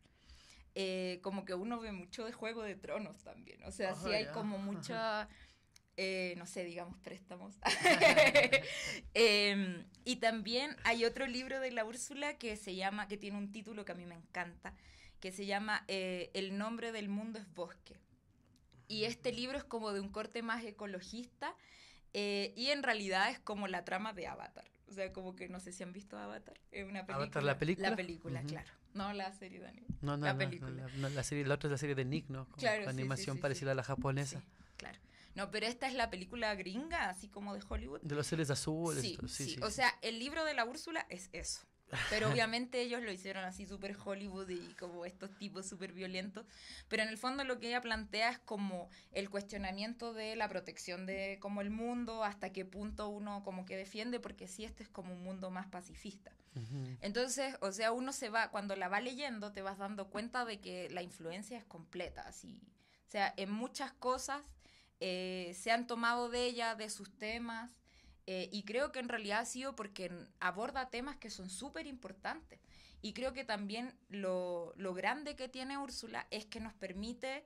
Eh, como que uno ve mucho de Juego de Tronos también, o sea, oh, sí hay yeah. como mucha, eh, no sé, digamos, préstamos. eh, y también hay otro libro de la Úrsula que se llama, que tiene un título que a mí me encanta, que se llama eh, El nombre del mundo es bosque. Y este libro es como de un corte más ecologista, eh, y en realidad es como la trama de Avatar. O sea, como que no sé si han visto Avatar. Es una película. ¿Avatar la película? La película, uh-huh. claro. No la serie de anime. No, no, la no, película. No, no, no, la, serie, la otra es la serie de Nick, ¿no? Como claro, sí, animación sí, sí, parecida sí. a la japonesa. Sí, claro. No, pero esta es la película gringa, así como de Hollywood. De los seres azules. Sí, sí, sí, sí. O sea, el libro de la Úrsula es eso. Pero obviamente ellos lo hicieron así súper Hollywood y como estos tipos súper violentos. Pero en el fondo lo que ella plantea es como el cuestionamiento de la protección de como el mundo, hasta qué punto uno como que defiende, porque sí, este es como un mundo más pacifista. Uh-huh. Entonces, o sea, uno se va, cuando la va leyendo te vas dando cuenta de que la influencia es completa, así. O sea, en muchas cosas eh, se han tomado de ella, de sus temas. Eh, y creo que en realidad ha sido porque aborda temas que son súper importantes. Y creo que también lo, lo grande que tiene Úrsula es que nos permite...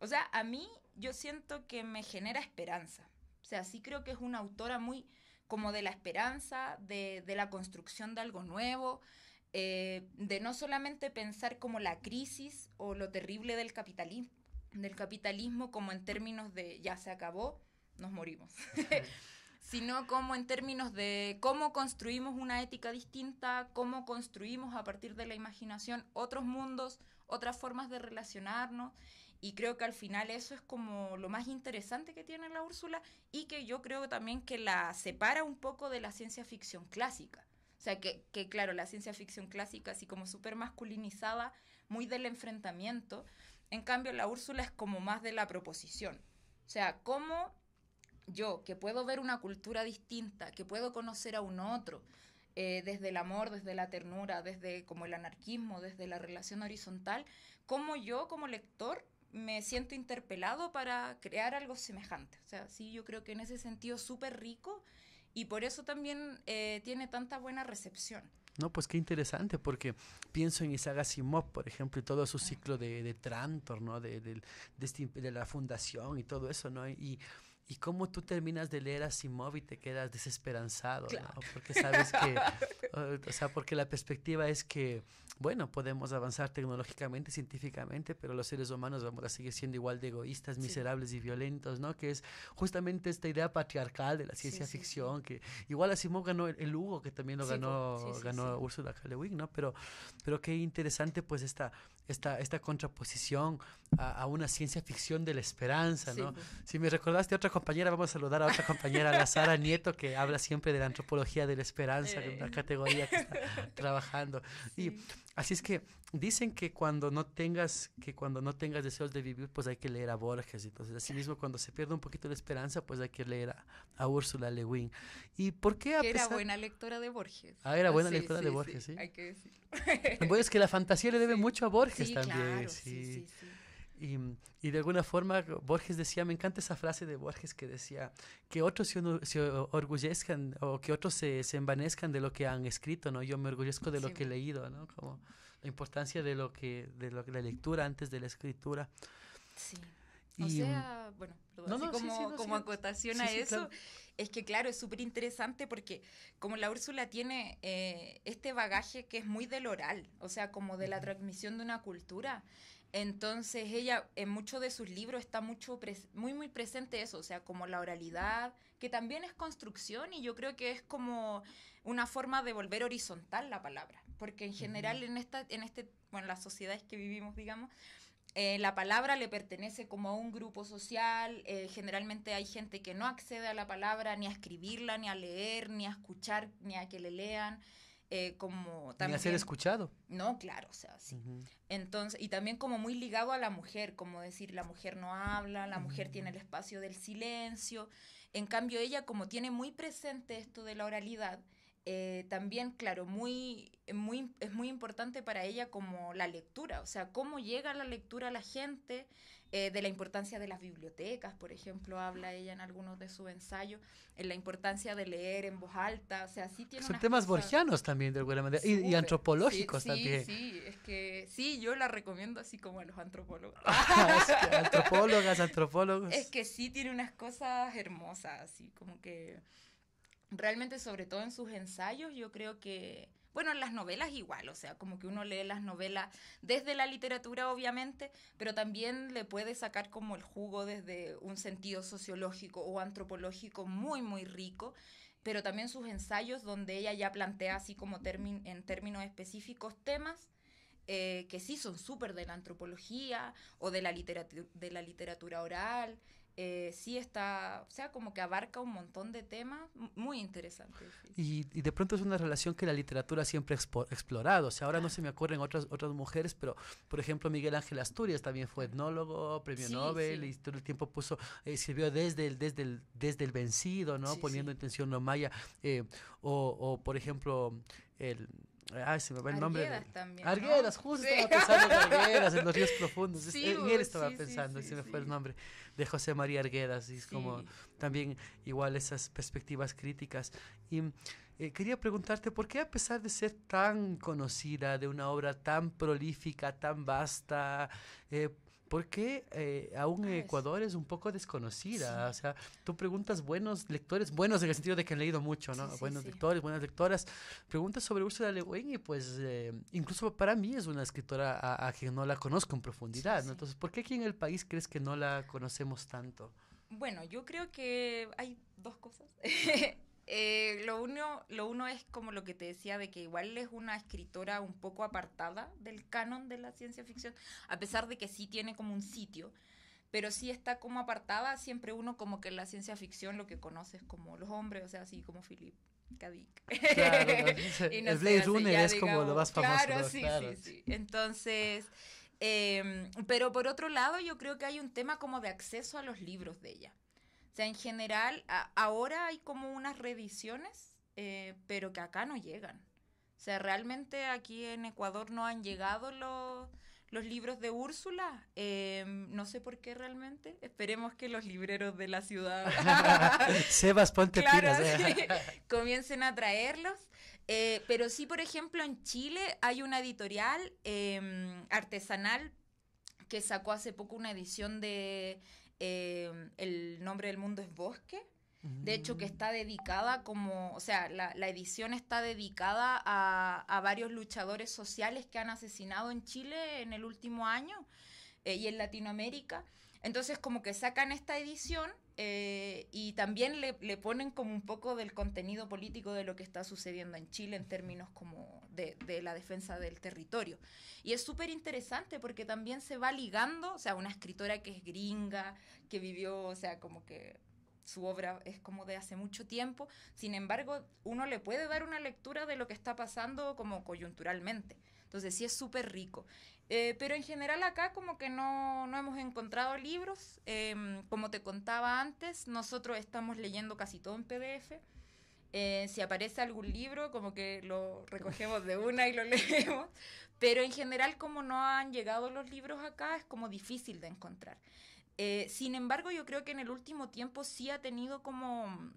O sea, a mí yo siento que me genera esperanza. O sea, sí creo que es una autora muy como de la esperanza, de, de la construcción de algo nuevo, eh, de no solamente pensar como la crisis o lo terrible del capitalismo, del capitalismo como en términos de ya se acabó, nos morimos. Sino como en términos de cómo construimos una ética distinta, cómo construimos a partir de la imaginación otros mundos, otras formas de relacionarnos, y creo que al final eso es como lo más interesante que tiene la Úrsula, y que yo creo también que la separa un poco de la ciencia ficción clásica. O sea, que, que claro, la ciencia ficción clásica así como súper masculinizada, muy del enfrentamiento, en cambio la Úrsula es como más de la proposición. O sea, cómo... yo, que puedo ver una cultura distinta, que puedo conocer a un otro, eh, desde el amor, desde la ternura, desde como el anarquismo, desde la relación horizontal, cómo yo como lector me siento interpelado para crear algo semejante. O sea, sí, yo creo que en ese sentido súper rico, y por eso también eh, tiene tanta buena recepción. No, pues qué interesante, porque pienso en Isaac Asimov, por ejemplo, y todo su ciclo de, de Trantor, ¿no? De, de, de, este, de la fundación y todo eso, ¿no? Y, y cómo tú terminas de leer Asimov y te quedas desesperanzado, claro, ¿no? Porque sabes que, o, o sea, porque la perspectiva es que, bueno, podemos avanzar tecnológicamente, científicamente, pero los seres humanos vamos a seguir siendo igual de egoístas, miserables, sí, y violentos, ¿no? Que es justamente esta idea patriarcal de la ciencia, sí, ficción, sí, que igual Asimov ganó el, el Hugo, que también lo sí, ganó, sí, sí, ganó sí, sí. Úrsula K. Le Guin, ¿no? Pero, pero qué interesante, pues, esta, esta, esta contraposición a, a una ciencia ficción de la esperanza, ¿no? Sí, pues. Si me recordaste otra compañera, vamos a saludar a otra compañera, la Sara Nieto, que habla siempre de la antropología de la esperanza, eh. una categoría que está trabajando. Sí. Y así es que dicen que cuando no tengas que cuando no tengas deseos de vivir, pues hay que leer a Borges. Entonces, así mismo, cuando se pierde un poquito la esperanza, pues hay que leer a, a Úrsula Le Guin. ¿Y por qué? A pesar... Era buena lectora de Borges. Ah, era buena sí, lectora sí, de Borges, sí, ¿sí? Hay que decir. Bueno, es que la fantasía le debe sí. mucho a Borges sí, también. Claro, sí, sí, sí. sí. Y, y de alguna forma Borges decía, me encanta esa frase de Borges que decía que otros se, se orgullezcan o que otros se, se envanezcan de lo que han escrito, ¿no? Yo me orgullezco de lo sí. que he leído, ¿no? Como la importancia de lo que de lo, la lectura antes de la escritura. Sí. Y, o sea, bueno, perdón, no, no, como, sí, sí, no, como sí, acotación sí, a sí, eso, claro. Es que claro, es súper interesante porque como la Úrsula tiene eh, este bagaje que es muy del oral, o sea, como de la transmisión de una cultura, entonces ella en muchos de sus libros está mucho muy muy presente eso, o sea, como la oralidad, que también es construcción, y yo creo que es como una forma de volver horizontal la palabra, porque en general en esta en este bueno, las sociedades que vivimos, digamos, Eh, la palabra le pertenece como a un grupo social, eh, generalmente hay gente que no accede a la palabra, ni a escribirla, ni a leer, ni a escuchar, ni a que le lean, eh, como también... Ni a ser escuchado. No, claro, o sea, sí. Uh-huh. Entonces, y también como muy ligado a la mujer, como decir, la mujer no habla, la mujer tiene el espacio del silencio, en cambio ella como tiene muy presente esto de la oralidad, Eh, también, claro, muy, muy, es muy importante para ella como la lectura, o sea, cómo llega la lectura a la gente, eh, de la importancia de las bibliotecas, por ejemplo, habla ella en algunos de sus ensayos, en la importancia de leer en voz alta, o sea, sí tiene son unas temas cosas... borgianos también, de alguna manera, y, y antropológicos sí, sí, también. Sí, es que sí, yo la recomiendo así como a los antropólogos. Es que, antropólogas, antropólogos. Es que sí tiene unas cosas hermosas, así como que... Realmente, sobre todo en sus ensayos, yo creo que... Bueno, en las novelas igual, o sea, como que uno lee las novelas desde la literatura, obviamente, pero también le puede sacar como el jugo desde un sentido sociológico o antropológico muy, muy rico, pero también sus ensayos donde ella ya plantea así como termi- en términos específicos temas eh, que sí son súper de la antropología o de la, literatu- de la literatura oral... Eh, sí está, o sea, como que abarca un montón de temas muy interesantes. Y, y de pronto es una relación que la literatura siempre ha expo- explorado, o sea, ahora ah. no se me ocurren otras otras mujeres, pero por ejemplo Miguel Ángel Asturias también fue etnólogo, premio sí, Nobel, sí. y todo el tiempo puso, eh, sirvió desde el, desde el, desde el vencido, ¿no? Sí, Poniendo sí. en tensión lo maya, eh, o, o por ejemplo, el... Ay, se me va el Arguedas nombre. De... También, Arguedas, ¿no? Justo sí. estaba pensando en Arguedas, en los ríos profundos. Sí, es, en él estaba sí, pensando, sí, y se me sí. fue el nombre de José María Arguedas. Y es sí. como también igual esas perspectivas críticas. Y eh, quería preguntarte, ¿por qué a pesar de ser tan conocida, de una obra tan prolífica, tan vasta, eh, ¿por qué eh, aún en Ecuador es un poco desconocida? Sí. O sea, tú preguntas buenos lectores, buenos en el sentido de que han leído mucho, ¿no? Sí, sí, buenos sí. lectores, buenas lectoras. Preguntas sobre Úrsula Le Guin y pues eh, incluso para mí es una escritora a, a quien no la conozco en profundidad, sí, ¿no? Sí. Entonces, ¿por qué aquí en el país crees que no la conocemos tanto? Bueno, yo creo que hay dos cosas. Eh, lo uno, lo uno es como lo que te decía de que igual es una escritora un poco apartada del canon de la ciencia ficción, a pesar de que sí tiene como un sitio, pero sí está como apartada. Siempre uno como que en la ciencia ficción lo que conoce es como los hombres, o sea, así como Philip K. Dick. Claro, no, no el Blade Runner es digamos, como lo más famoso. Claro, sí, claro. sí, sí. Entonces... Eh, pero por otro lado yo creo que hay un tema como de acceso a los libros de ella. O sea, en general, a, ahora hay como unas reediciones eh, pero que acá no llegan. O sea, realmente aquí en Ecuador no han llegado los, los libros de Úrsula. Eh, no sé por qué realmente. Esperemos que los libreros de la ciudad Sebas, ponte claro, pilas, eh. sí, comiencen a traerlos. Eh, pero sí, por ejemplo, en Chile hay una editorial eh, artesanal que sacó hace poco una edición de eh, El nombre del mundo es bosque. De hecho, que está dedicada como... O sea, la, la edición está dedicada a, a varios luchadores sociales que han asesinado en Chile en el último año eh, y en Latinoamérica. Entonces, como que sacan esta edición eh, y también le, le ponen como un poco del contenido político de lo que está sucediendo en Chile en términos como de, de la defensa del territorio. Y es súper interesante porque también se va ligando, o sea, una escritora que es gringa, que vivió, o sea, como que... su obra es como de hace mucho tiempo, sin embargo, uno le puede dar una lectura de lo que está pasando como coyunturalmente. Entonces sí es súper rico. Eh, pero en general acá como que no, no hemos encontrado libros. Eh, como te contaba antes, nosotros estamos leyendo casi todo en P D F. Eh, si aparece algún libro, como que lo recogemos de una y lo leemos. Pero en general, como no han llegado los libros acá, es como difícil de encontrar. Eh, sin embargo, yo creo que en el último tiempo sí ha tenido como,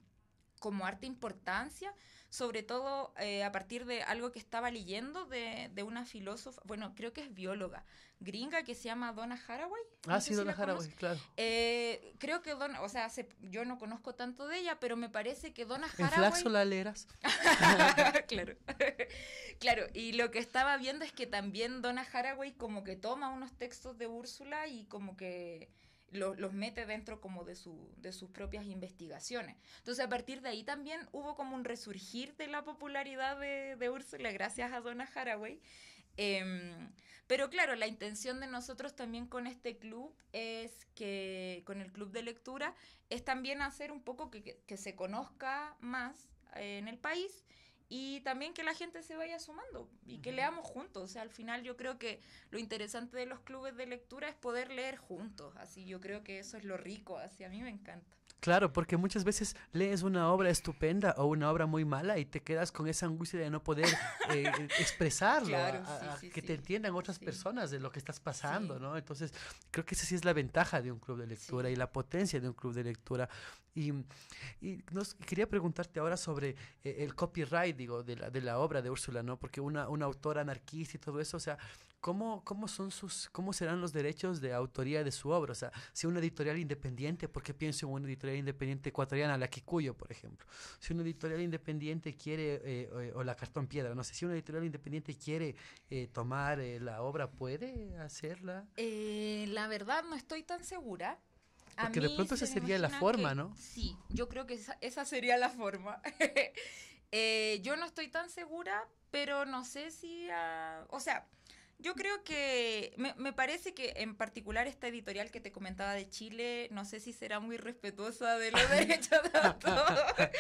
como harta importancia, sobre todo eh, a partir de algo que estaba leyendo de, de una filósofa, bueno, creo que es bióloga, gringa, que se llama Donna Haraway. Ah, no sí, Donna si Haraway, claro. Eh, creo que Donna, o sea, se, yo no conozco tanto de ella, pero me parece que Donna Haraway... ¿En Flacso la leerás? Claro. Claro, y lo que estaba viendo es que también Donna Haraway como que toma unos textos de Úrsula y como que... Los, los mete dentro como de, su, de sus propias investigaciones. Entonces, a partir de ahí también hubo como un resurgir de la popularidad de, de Úrsula, gracias a Donna Haraway. Eh, pero claro, la intención de nosotros también con este club es que, con el club de lectura, es también hacer un poco que, que, que se conozca más eh, en el país y también que la gente se vaya sumando y que leamos juntos. O sea, al final yo creo que lo interesante de los clubes de lectura es poder leer juntos. Así yo creo que eso es lo rico, así a mí me encanta. Claro, porque muchas veces lees una obra estupenda o una obra muy mala y te quedas con esa angustia de no poder eh, expresarlo, claro, a, a sí, sí, que sí. te entiendan otras sí. personas de lo que estás pasando, sí. ¿no? Entonces, creo que esa sí es la ventaja de un club de lectura sí. y la potencia de un club de lectura. Y, y nos, quería preguntarte ahora sobre eh, el copyright, digo, de la, de la obra de Úrsula, ¿no? Porque una, una autora anarquista y todo eso, o sea, ¿Cómo, cómo, son sus, ¿Cómo serán los derechos de autoría de su obra? O sea, si una editorial independiente, porque pienso en una editorial independiente ecuatoriana, la Kikuyo, por ejemplo. Si una editorial independiente quiere, eh, o, o la Cartón Piedra, no sé, si una editorial independiente quiere eh, tomar eh, la obra, ¿puede hacerla? Eh, la verdad no estoy tan segura. Porque a mí de pronto se esa sería la forma, que, ¿no? Sí, yo creo que esa, esa sería la forma. eh, yo no estoy tan segura, pero no sé si... Uh, o sea... Yo creo que, me, me parece que en particular esta editorial que te comentaba de Chile, no sé si será muy respetuosa de los derechos de autor,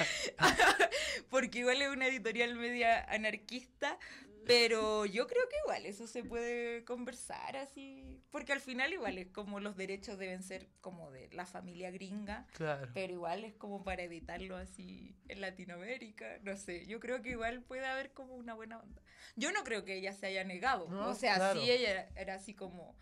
porque igual es una editorial media anarquista, pero yo creo que igual eso se puede conversar así, porque al final igual es como los derechos deben ser como de la familia gringa, claro. pero igual es como para editarlo así en Latinoamérica, no sé, yo creo que igual puede haber como una buena onda. Yo no creo que ella se haya negado, no, o sea, claro. sí, ella era, era así como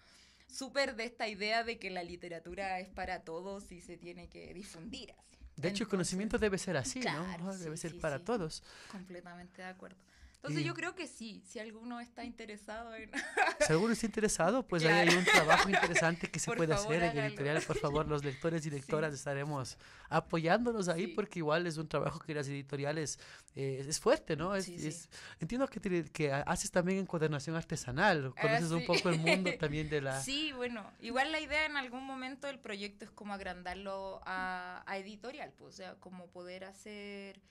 súper de esta idea de que la literatura es para todos y se tiene que difundir así. De Entonces, hecho, el conocimiento debe ser así, claro, ¿no? Debe sí, ser sí, para sí. todos. Completamente de acuerdo. Entonces, y... yo creo que sí, si alguno está interesado en... Si alguno está interesado, pues claro. ahí hay un trabajo interesante que se por puede favor, hacer hágalo. En editorial. Por favor, los lectores y lectoras sí. estaremos apoyándonos ahí, sí. porque igual es un trabajo que las editoriales eh, es fuerte, ¿no? Es, sí, es, sí. Es, entiendo que, te, que haces también encuadernación artesanal, conoces ah, sí. un poco el mundo también de la... Sí, bueno, igual la idea en algún momento del proyecto es como agrandarlo a, a editorial, pues, o sea, como poder hacer...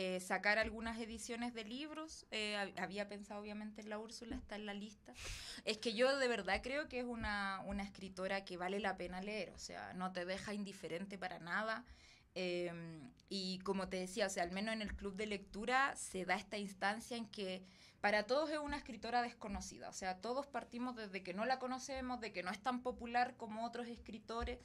Eh, sacar algunas ediciones de libros, eh, había pensado obviamente en la Úrsula, está en la lista. Es que yo de verdad creo que es una, una escritora que vale la pena leer, o sea, no te deja indiferente para nada. Eh, y como te decía, o sea, al menos en el club de lectura se da esta instancia en que para todos es una escritora desconocida, o sea, todos partimos desde que no la conocemos, de que no es tan popular como otros escritores,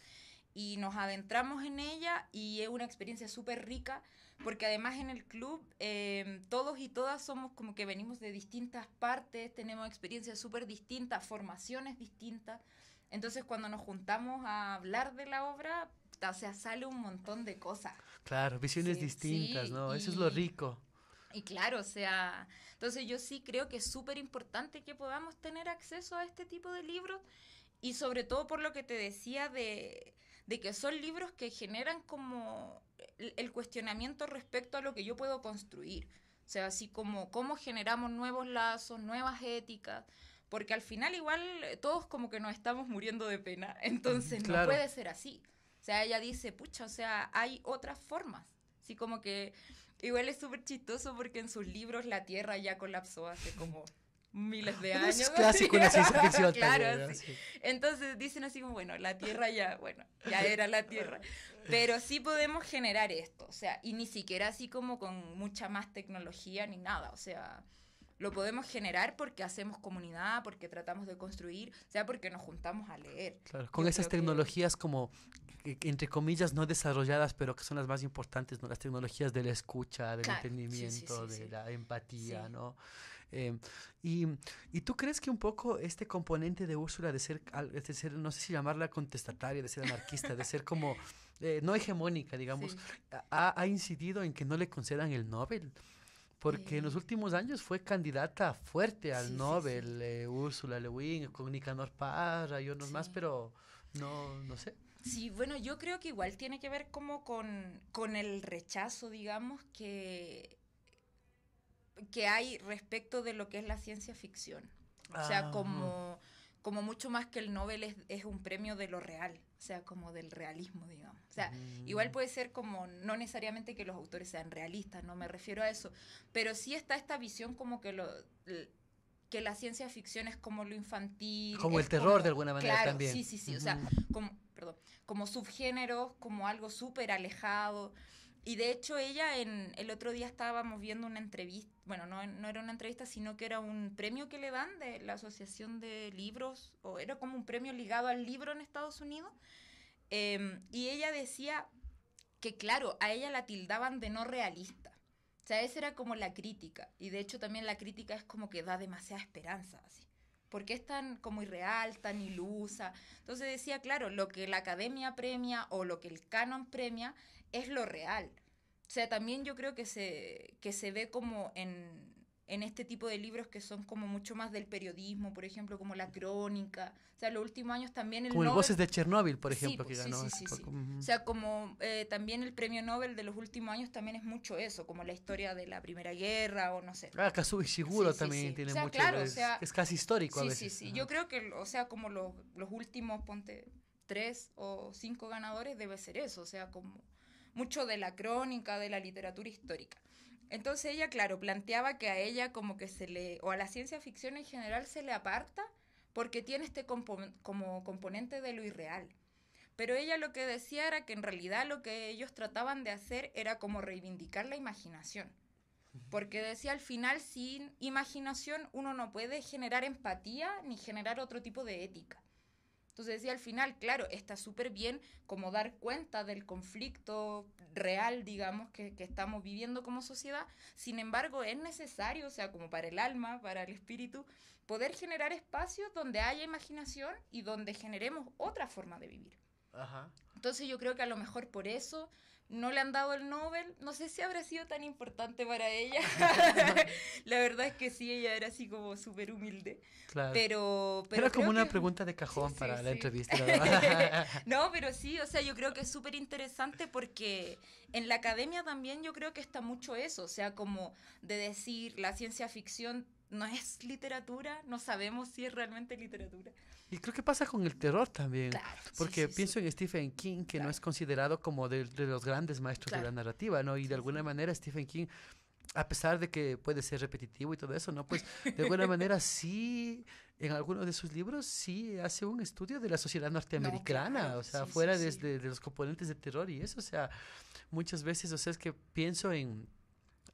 y nos adentramos en ella y es una experiencia súper rica porque además en el club eh, todos y todas somos como que venimos de distintas partes, tenemos experiencias súper distintas, formaciones distintas, entonces cuando nos juntamos a hablar de la obra, o sea, sale un montón de cosas. Claro, visiones sí, distintas, sí, ¿no? Y, eso es lo rico. Y claro, o sea, entonces yo sí creo que es súper importante que podamos tener acceso a este tipo de libros y sobre todo por lo que te decía de, de que son libros que generan como el, el cuestionamiento respecto a lo que yo puedo construir. O sea, así como cómo generamos nuevos lazos, nuevas éticas, porque al final igual todos como que nos estamos muriendo de pena, entonces claro, no puede ser así. O sea, ella dice, pucha, o sea, hay otras formas. Así como que igual es súper chistoso porque en sus libros la Tierra ya colapsó hace como miles de años. Es clásico en la ciencia ficción. Claro, también, sí. Entonces dicen así como, bueno, la Tierra ya, bueno, ya era la Tierra. Pero sí podemos generar esto, o sea, y ni siquiera así como con mucha más tecnología ni nada, o sea... Lo podemos generar porque hacemos comunidad, porque tratamos de construir, o sea, porque nos juntamos a leer. Claro, con yo esas tecnologías que... como, entre comillas, no desarrolladas, pero que son las más importantes, ¿no? Las tecnologías de la escucha, del claro, entendimiento, sí, sí, sí, de sí, la empatía, sí, ¿no? Eh, y, y tú crees que un poco este componente de Úrsula de ser, de ser no sé si llamarla contestataria, de ser anarquista, de ser como eh, no hegemónica, digamos, sí, ha, ha incidido en que no le concedan el Nobel. Porque sí, en los últimos años fue candidata fuerte al sí, Nobel, sí, sí. Eh, Úrsula Le Guin, con Nicanor Parra y otros sí, más, pero no, no sé. Sí, bueno, yo creo que igual tiene que ver como con, con el rechazo, digamos, que, que hay respecto de lo que es la ciencia ficción. O ah, sea, como, como mucho más que el Nobel es, es un premio de lo real, o sea, como del realismo, digamos. O sea, mm. igual puede ser como, no necesariamente que los autores sean realistas, no me refiero a eso, pero sí está esta visión como que lo que la ciencia ficción es como lo infantil. Como el terror como, de alguna manera claro, también. Sí, sí, sí, uh-huh. o sea, como, perdón, como subgéneros, como algo súper alejado. Y de hecho ella, en el otro día estábamos viendo una entrevista, bueno, no, no era una entrevista, sino que era un premio que le dan de la Asociación de Libros, o era como un premio ligado al libro en Estados Unidos, eh, y ella decía que claro, a ella la tildaban de no realista. O sea, esa era como la crítica, y de hecho también la crítica es como que da demasiada esperanza, así. Porque es tan como irreal, tan ilusa. Entonces decía, claro, lo que la academia premia o lo que el canon premia es lo real. O sea, también yo creo que se, que se ve como en, en este tipo de libros que son como mucho más del periodismo, por ejemplo, como la crónica. O sea, los últimos años también... El como Nobel... el Voces de Chernóbil, por ejemplo. Sí, que sí, ganó sí, sí, sí. Uh-huh. O sea, como eh, también el premio Nobel de los últimos años también es mucho eso, como la historia de la Primera Guerra o no sé. Ah, Kazuo Ishiguro sí, también sí, sí, tiene o sea, mucho... Claro, es, o sea, es casi histórico sí, a veces. Sí, sí, sí. Uh-huh. Yo creo que, o sea, como los, los últimos, ponte, tres o cinco ganadores debe ser eso. O sea, como mucho de la crónica, de la literatura histórica. Entonces ella, claro, planteaba que a ella como que se le, o a la ciencia ficción en general se le aparta porque tiene este compo- como componente de lo irreal. Pero ella lo que decía era que en realidad lo que ellos trataban de hacer era como reivindicar la imaginación. Porque decía al final sin imaginación uno no puede generar empatía ni generar otro tipo de ética. Entonces decía al final, claro, está súper bien como dar cuenta del conflicto real, digamos, que, que estamos viviendo como sociedad. Sin embargo, es necesario, o sea, como para el alma, para el espíritu, poder generar espacios donde haya imaginación y donde generemos otra forma de vivir. Ajá. Entonces yo creo que a lo mejor por eso no le han dado el Nobel. No sé si habrá sido tan importante para ella. La verdad es que sí, ella era así como súper humilde. Claro. Pero, pero era como una que... pregunta de cajón sí, para sí, la sí. entrevista. La verdad. No, pero sí, o sea, yo creo que es súper interesante porque en la academia también yo creo que está mucho eso. O sea, como de decir la ciencia ficción no es literatura, no sabemos si es realmente literatura. Y creo que pasa con el terror también, claro, porque sí, sí, pienso sí. en Stephen King, que claro. no es considerado como de, de los grandes maestros claro. de la narrativa, ¿no? Y sí, de alguna sí. manera Stephen King, a pesar de que puede ser repetitivo y todo eso, ¿no? Pues de alguna manera sí, en algunos de sus libros sí hace un estudio de la sociedad norteamericana, no, claro, o sea, sí, fuera sí, de, sí. De, de los componentes de terror y eso, o sea, muchas veces, o sea, es que pienso en...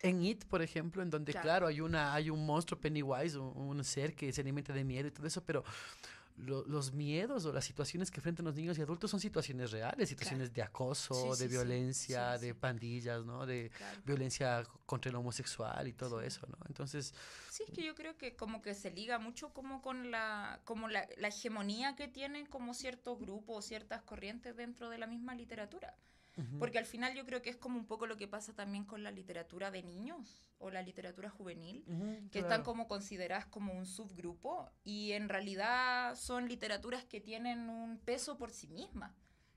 En It, por ejemplo, en donde, claro, claro hay, una, hay un monstruo Pennywise, un, un ser que se alimenta de miedo y todo eso, pero lo, los miedos o las situaciones que enfrentan los niños y adultos son situaciones reales, situaciones claro. de acoso, sí, de sí, violencia, sí, sí, de sí. pandillas, ¿no? De claro. violencia contra el homosexual y todo sí. eso, ¿no? Entonces... Sí, es que yo creo que como que se liga mucho como con la, como la, la hegemonía que tienen como ciertos grupos, ciertas corrientes dentro de la misma literatura. Porque al final yo creo que es como un poco lo que pasa también con la literatura de niños o la literatura juvenil, uh-huh, que claro. están como consideradas como un subgrupo y en realidad son literaturas que tienen un peso por sí mismas.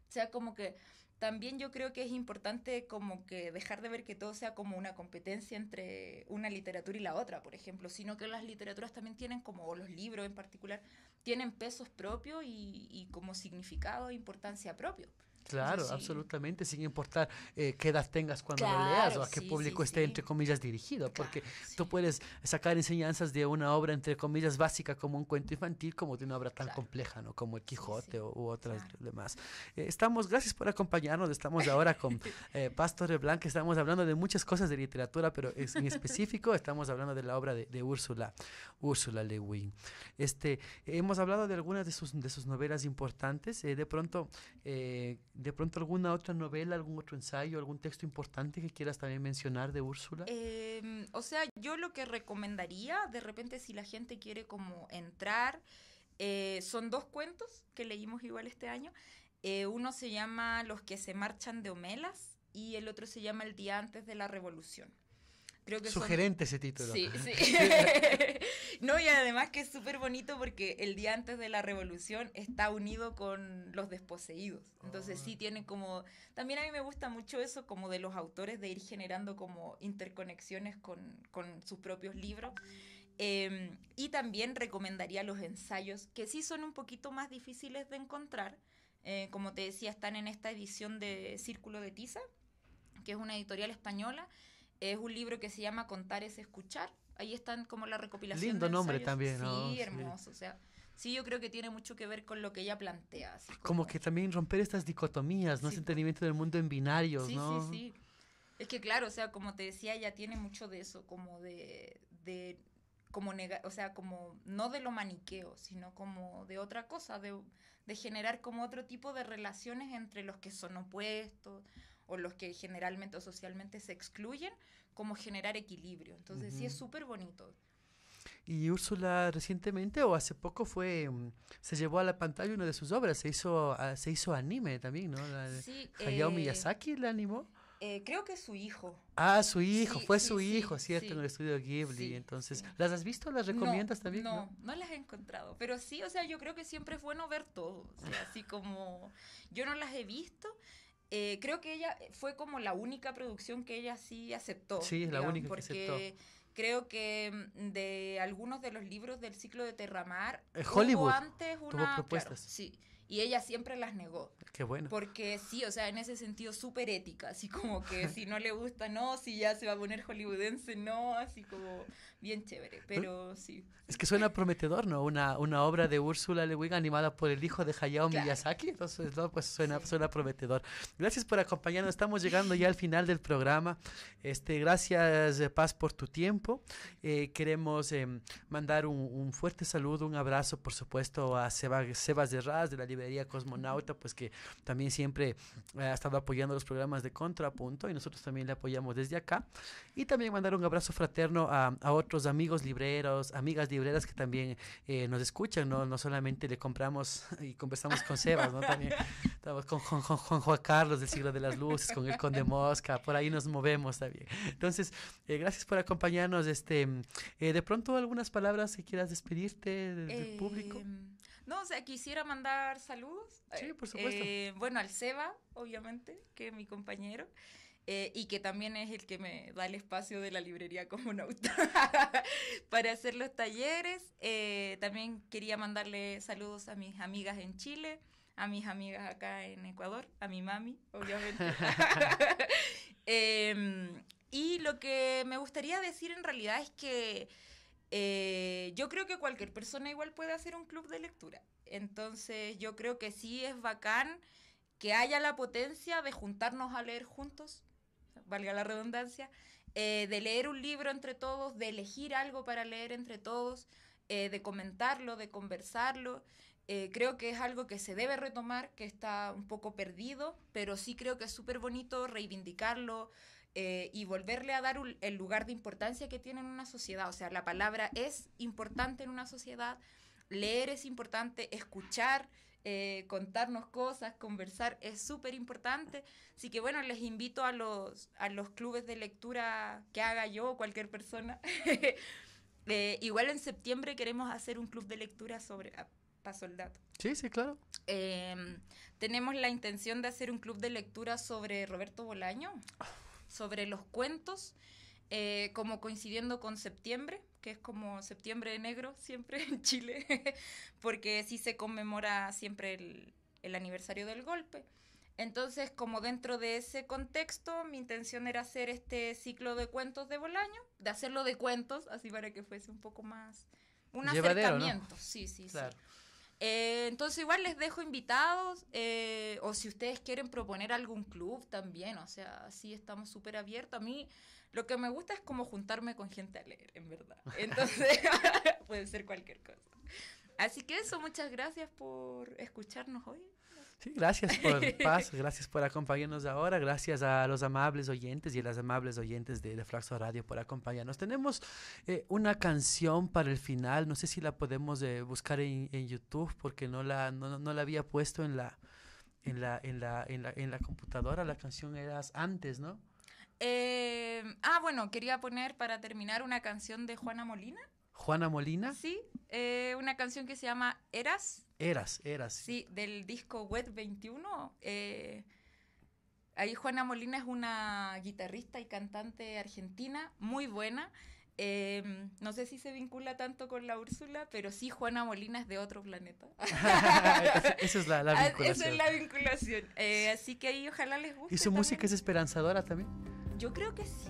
O sea, como que también yo creo que es importante como que dejar de ver que todo sea como una competencia entre una literatura y la otra, por ejemplo, sino que las literaturas también tienen como, o los libros en particular, tienen pesos propios y, y como significado e importancia propio. Claro, sí. absolutamente, sin importar eh, qué edad tengas cuando claro, lo leas o a qué sí, público sí, esté, sí. entre comillas, dirigido, claro, porque sí. tú puedes sacar enseñanzas de una obra, entre comillas, básica como un cuento infantil, como de una obra tan claro. compleja, ¿no? Como El Quijote sí, sí. O, u otras claro. demás. Eh, estamos, gracias por acompañarnos, estamos ahora con eh, Paz Torreblanca, estamos hablando de muchas cosas de literatura, pero es, en específico estamos hablando de la obra de, de Úrsula, Úrsula Le Guin. Este, hemos hablado de algunas de sus, de sus novelas importantes, eh, de pronto... Eh, ¿De pronto alguna otra novela, algún otro ensayo, algún texto importante que quieras también mencionar de Úrsula? Eh, o sea, yo lo que recomendaría, de repente si la gente quiere como entrar, eh, son dos cuentos que leímos igual este año. Eh, uno se llama Los que se marchan de Homelas y el otro se llama El día antes de la revolución. Creo que Sugerente son... ese título. Sí, sí. No, y además que es súper bonito porque El día antes de la revolución está unido con Los Desposeídos. Entonces oh. sí tiene como... También a mí me gusta mucho eso como de los autores de ir generando como interconexiones con, con sus propios libros. Eh, y también recomendaría los ensayos, que sí son un poquito más difíciles de encontrar. Eh, como te decía, están en esta edición de Círculo de Tiza, que es una editorial española. Es un libro que se llama Contar es escuchar. Ahí están como la recopilación. Lindo de nombre también, sí, ¿no? Sí, hermoso. O sea, sí, yo creo que tiene mucho que ver con lo que ella plantea. Así como, como que también romper estas dicotomías, ¿no? Sí. Ese entendimiento del mundo en binarios, sí, ¿no? Sí, sí, sí. Es que claro, o sea, como te decía, ella tiene mucho de eso, como de... de como nega, o sea, como no de lo maniqueo, sino como de otra cosa, de, de generar como otro tipo de relaciones entre los que son opuestos o los que generalmente o socialmente se excluyen, como generar equilibrio. Entonces, uh-huh. sí es súper bonito. Y Úrsula recientemente o hace poco fue se llevó a la pantalla una de sus obras, se hizo se hizo anime también, ¿no? La, sí, Hayao eh... Miyazaki la animó. Eh, creo que es su hijo. Ah, su hijo, sí, fue sí, su sí, hijo, ¿cierto? Sí, en el estudio Ghibli, sí, entonces, sí. ¿Las has visto? ¿Las recomiendas no, también? No, no, no las he encontrado, pero sí, o sea, yo creo que siempre es bueno ver todo, o sea, así como, yo no las he visto, eh, creo que ella fue como la única producción que ella sí aceptó. Sí, es la única que aceptó. Creo que de algunos de los libros del ciclo de Terramar Hollywood hubo antes una, tuvo propuestas. Claro, sí, y ella siempre las negó. Qué bueno. Porque sí, o sea, en ese sentido súper ética, así como que si no le gusta, no, si ya se va a poner hollywoodense, no, así como bien chévere, pero sí. Es que suena prometedor, ¿no? Una, una obra de Úrsula Le Guin animada por el hijo de Hayao claro. Miyazaki, entonces no, pues suena, sí. suena prometedor. Gracias por acompañarnos, estamos llegando ya al final del programa. Este, gracias, Paz, por tu tiempo. Eh, queremos eh, mandar un, un fuerte saludo, un abrazo por supuesto a Seba, Sebas de Raz de la librería Cosmonauta, pues que también siempre eh, ha estado apoyando los programas de Contrapunto y nosotros también le apoyamos desde acá, y también mandar un abrazo fraterno a, a otros amigos libreros, amigas libreras que también eh, nos escuchan, ¿no? No solamente le compramos y conversamos con Sebas, ¿no? También estamos con, con, con, con Juan Carlos del Siglo de las Luces, con el Conde Mosca, por ahí nos movemos también, entonces eh, gracias por acompañarnos. Este, eh, de pronto algunas palabras que quieras despedirte del, del eh, público. No, o sea, quisiera mandar saludos. Sí, por supuesto. Eh, bueno, al Seba, obviamente, que es mi compañero. Eh, y que también es el que me da el espacio de la librería Cosmonauta para hacer los talleres. Eh, también quería mandarle saludos a mis amigas en Chile, a mis amigas acá en Ecuador, a mi mami, obviamente. eh, Y lo que me gustaría decir en realidad es que eh, yo creo que cualquier persona igual puede hacer un club de lectura. Entonces yo creo que sí es bacán que haya la potencia de juntarnos a leer juntos, valga la redundancia, eh, de leer un libro entre todos, de elegir algo para leer entre todos, eh, de comentarlo, de conversarlo. Eh, creo que es algo que se debe retomar, que está un poco perdido, pero sí creo que es súper bonito reivindicarlo eh, y volverle a dar un, el lugar de importancia que tiene en una sociedad. O sea, la palabra es importante en una sociedad, leer es importante, escuchar, eh, contarnos cosas, conversar es súper importante. Así que bueno, les invito a los, a los clubes de lectura que haga yo o cualquier persona. eh, igual en septiembre queremos hacer un club de lectura sobre... Paso el dato. Sí, sí, claro. Eh, tenemos la intención de hacer un club de lectura sobre Roberto Bolaño, sobre los cuentos, eh, como coincidiendo con septiembre, que es como septiembre de negro siempre en Chile, porque sí se conmemora siempre el, el aniversario del golpe. Entonces, como dentro de ese contexto, mi intención era hacer este ciclo de cuentos de Bolaño, de hacerlo de cuentos, así para que fuese un poco más... Un llevadero, acercamiento, ¿no? sí, sí, claro. sí. Eh, entonces igual les dejo invitados, eh, o si ustedes quieren proponer algún club también, o sea, sí estamos súper abiertos. A mí lo que me gusta es como juntarme con gente a leer, en verdad. Entonces puede ser cualquier cosa. Así que eso, muchas gracias por escucharnos hoy. Sí, gracias por Paz, gracias por acompañarnos ahora, gracias a los amables oyentes y a las amables oyentes de, de Flacso Radio por acompañarnos. Tenemos eh, una canción para el final, no sé si la podemos eh, buscar en, en YouTube porque no la, no, no la había puesto en la, en la, en la, en la, en la computadora, la canción era antes, ¿no? Eh, ah, bueno, quería poner para terminar una canción de Juana Molina. Juana Molina. Sí, eh, una canción que se llama Eras. Eras, Eras. Sí, del disco Wet veintiuno. Eh, ahí Juana Molina es una guitarrista y cantante argentina muy buena. Eh, no sé si se vincula tanto con la Úrsula, pero sí, Juana Molina es de otro planeta. Esa es la, la vinculación. Esa es la vinculación. Eh, así que ahí ojalá les guste. ¿Y su también. música es esperanzadora también? Yo creo que sí.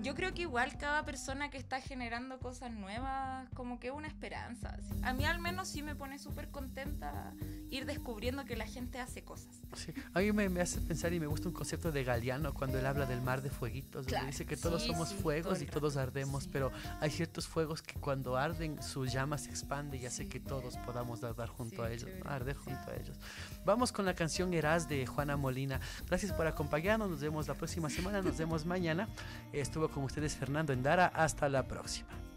Yo creo que igual cada persona que está generando cosas nuevas, como que una esperanza. A mí al menos sí me pone súper contenta ir descubriendo que la gente hace cosas. Sí. A mí me, me hace pensar y me gusta un concepto de Galeano cuando él habla del mar de fueguitos. Claro, dice que todos sí, somos sí, fuegos todo y todos ardemos, sí. pero hay ciertos fuegos que cuando arden su llama se expande y hace sí. que todos podamos ardar junto sí, a ellos, chévere, ¿no? arder sí. junto a ellos. Vamos con la canción Eras de Juana Molina. Gracias por acompañarnos, nos vemos la próxima semana, nos vemos mañana. Estuvo con ustedes Fernando Endara, hasta la próxima.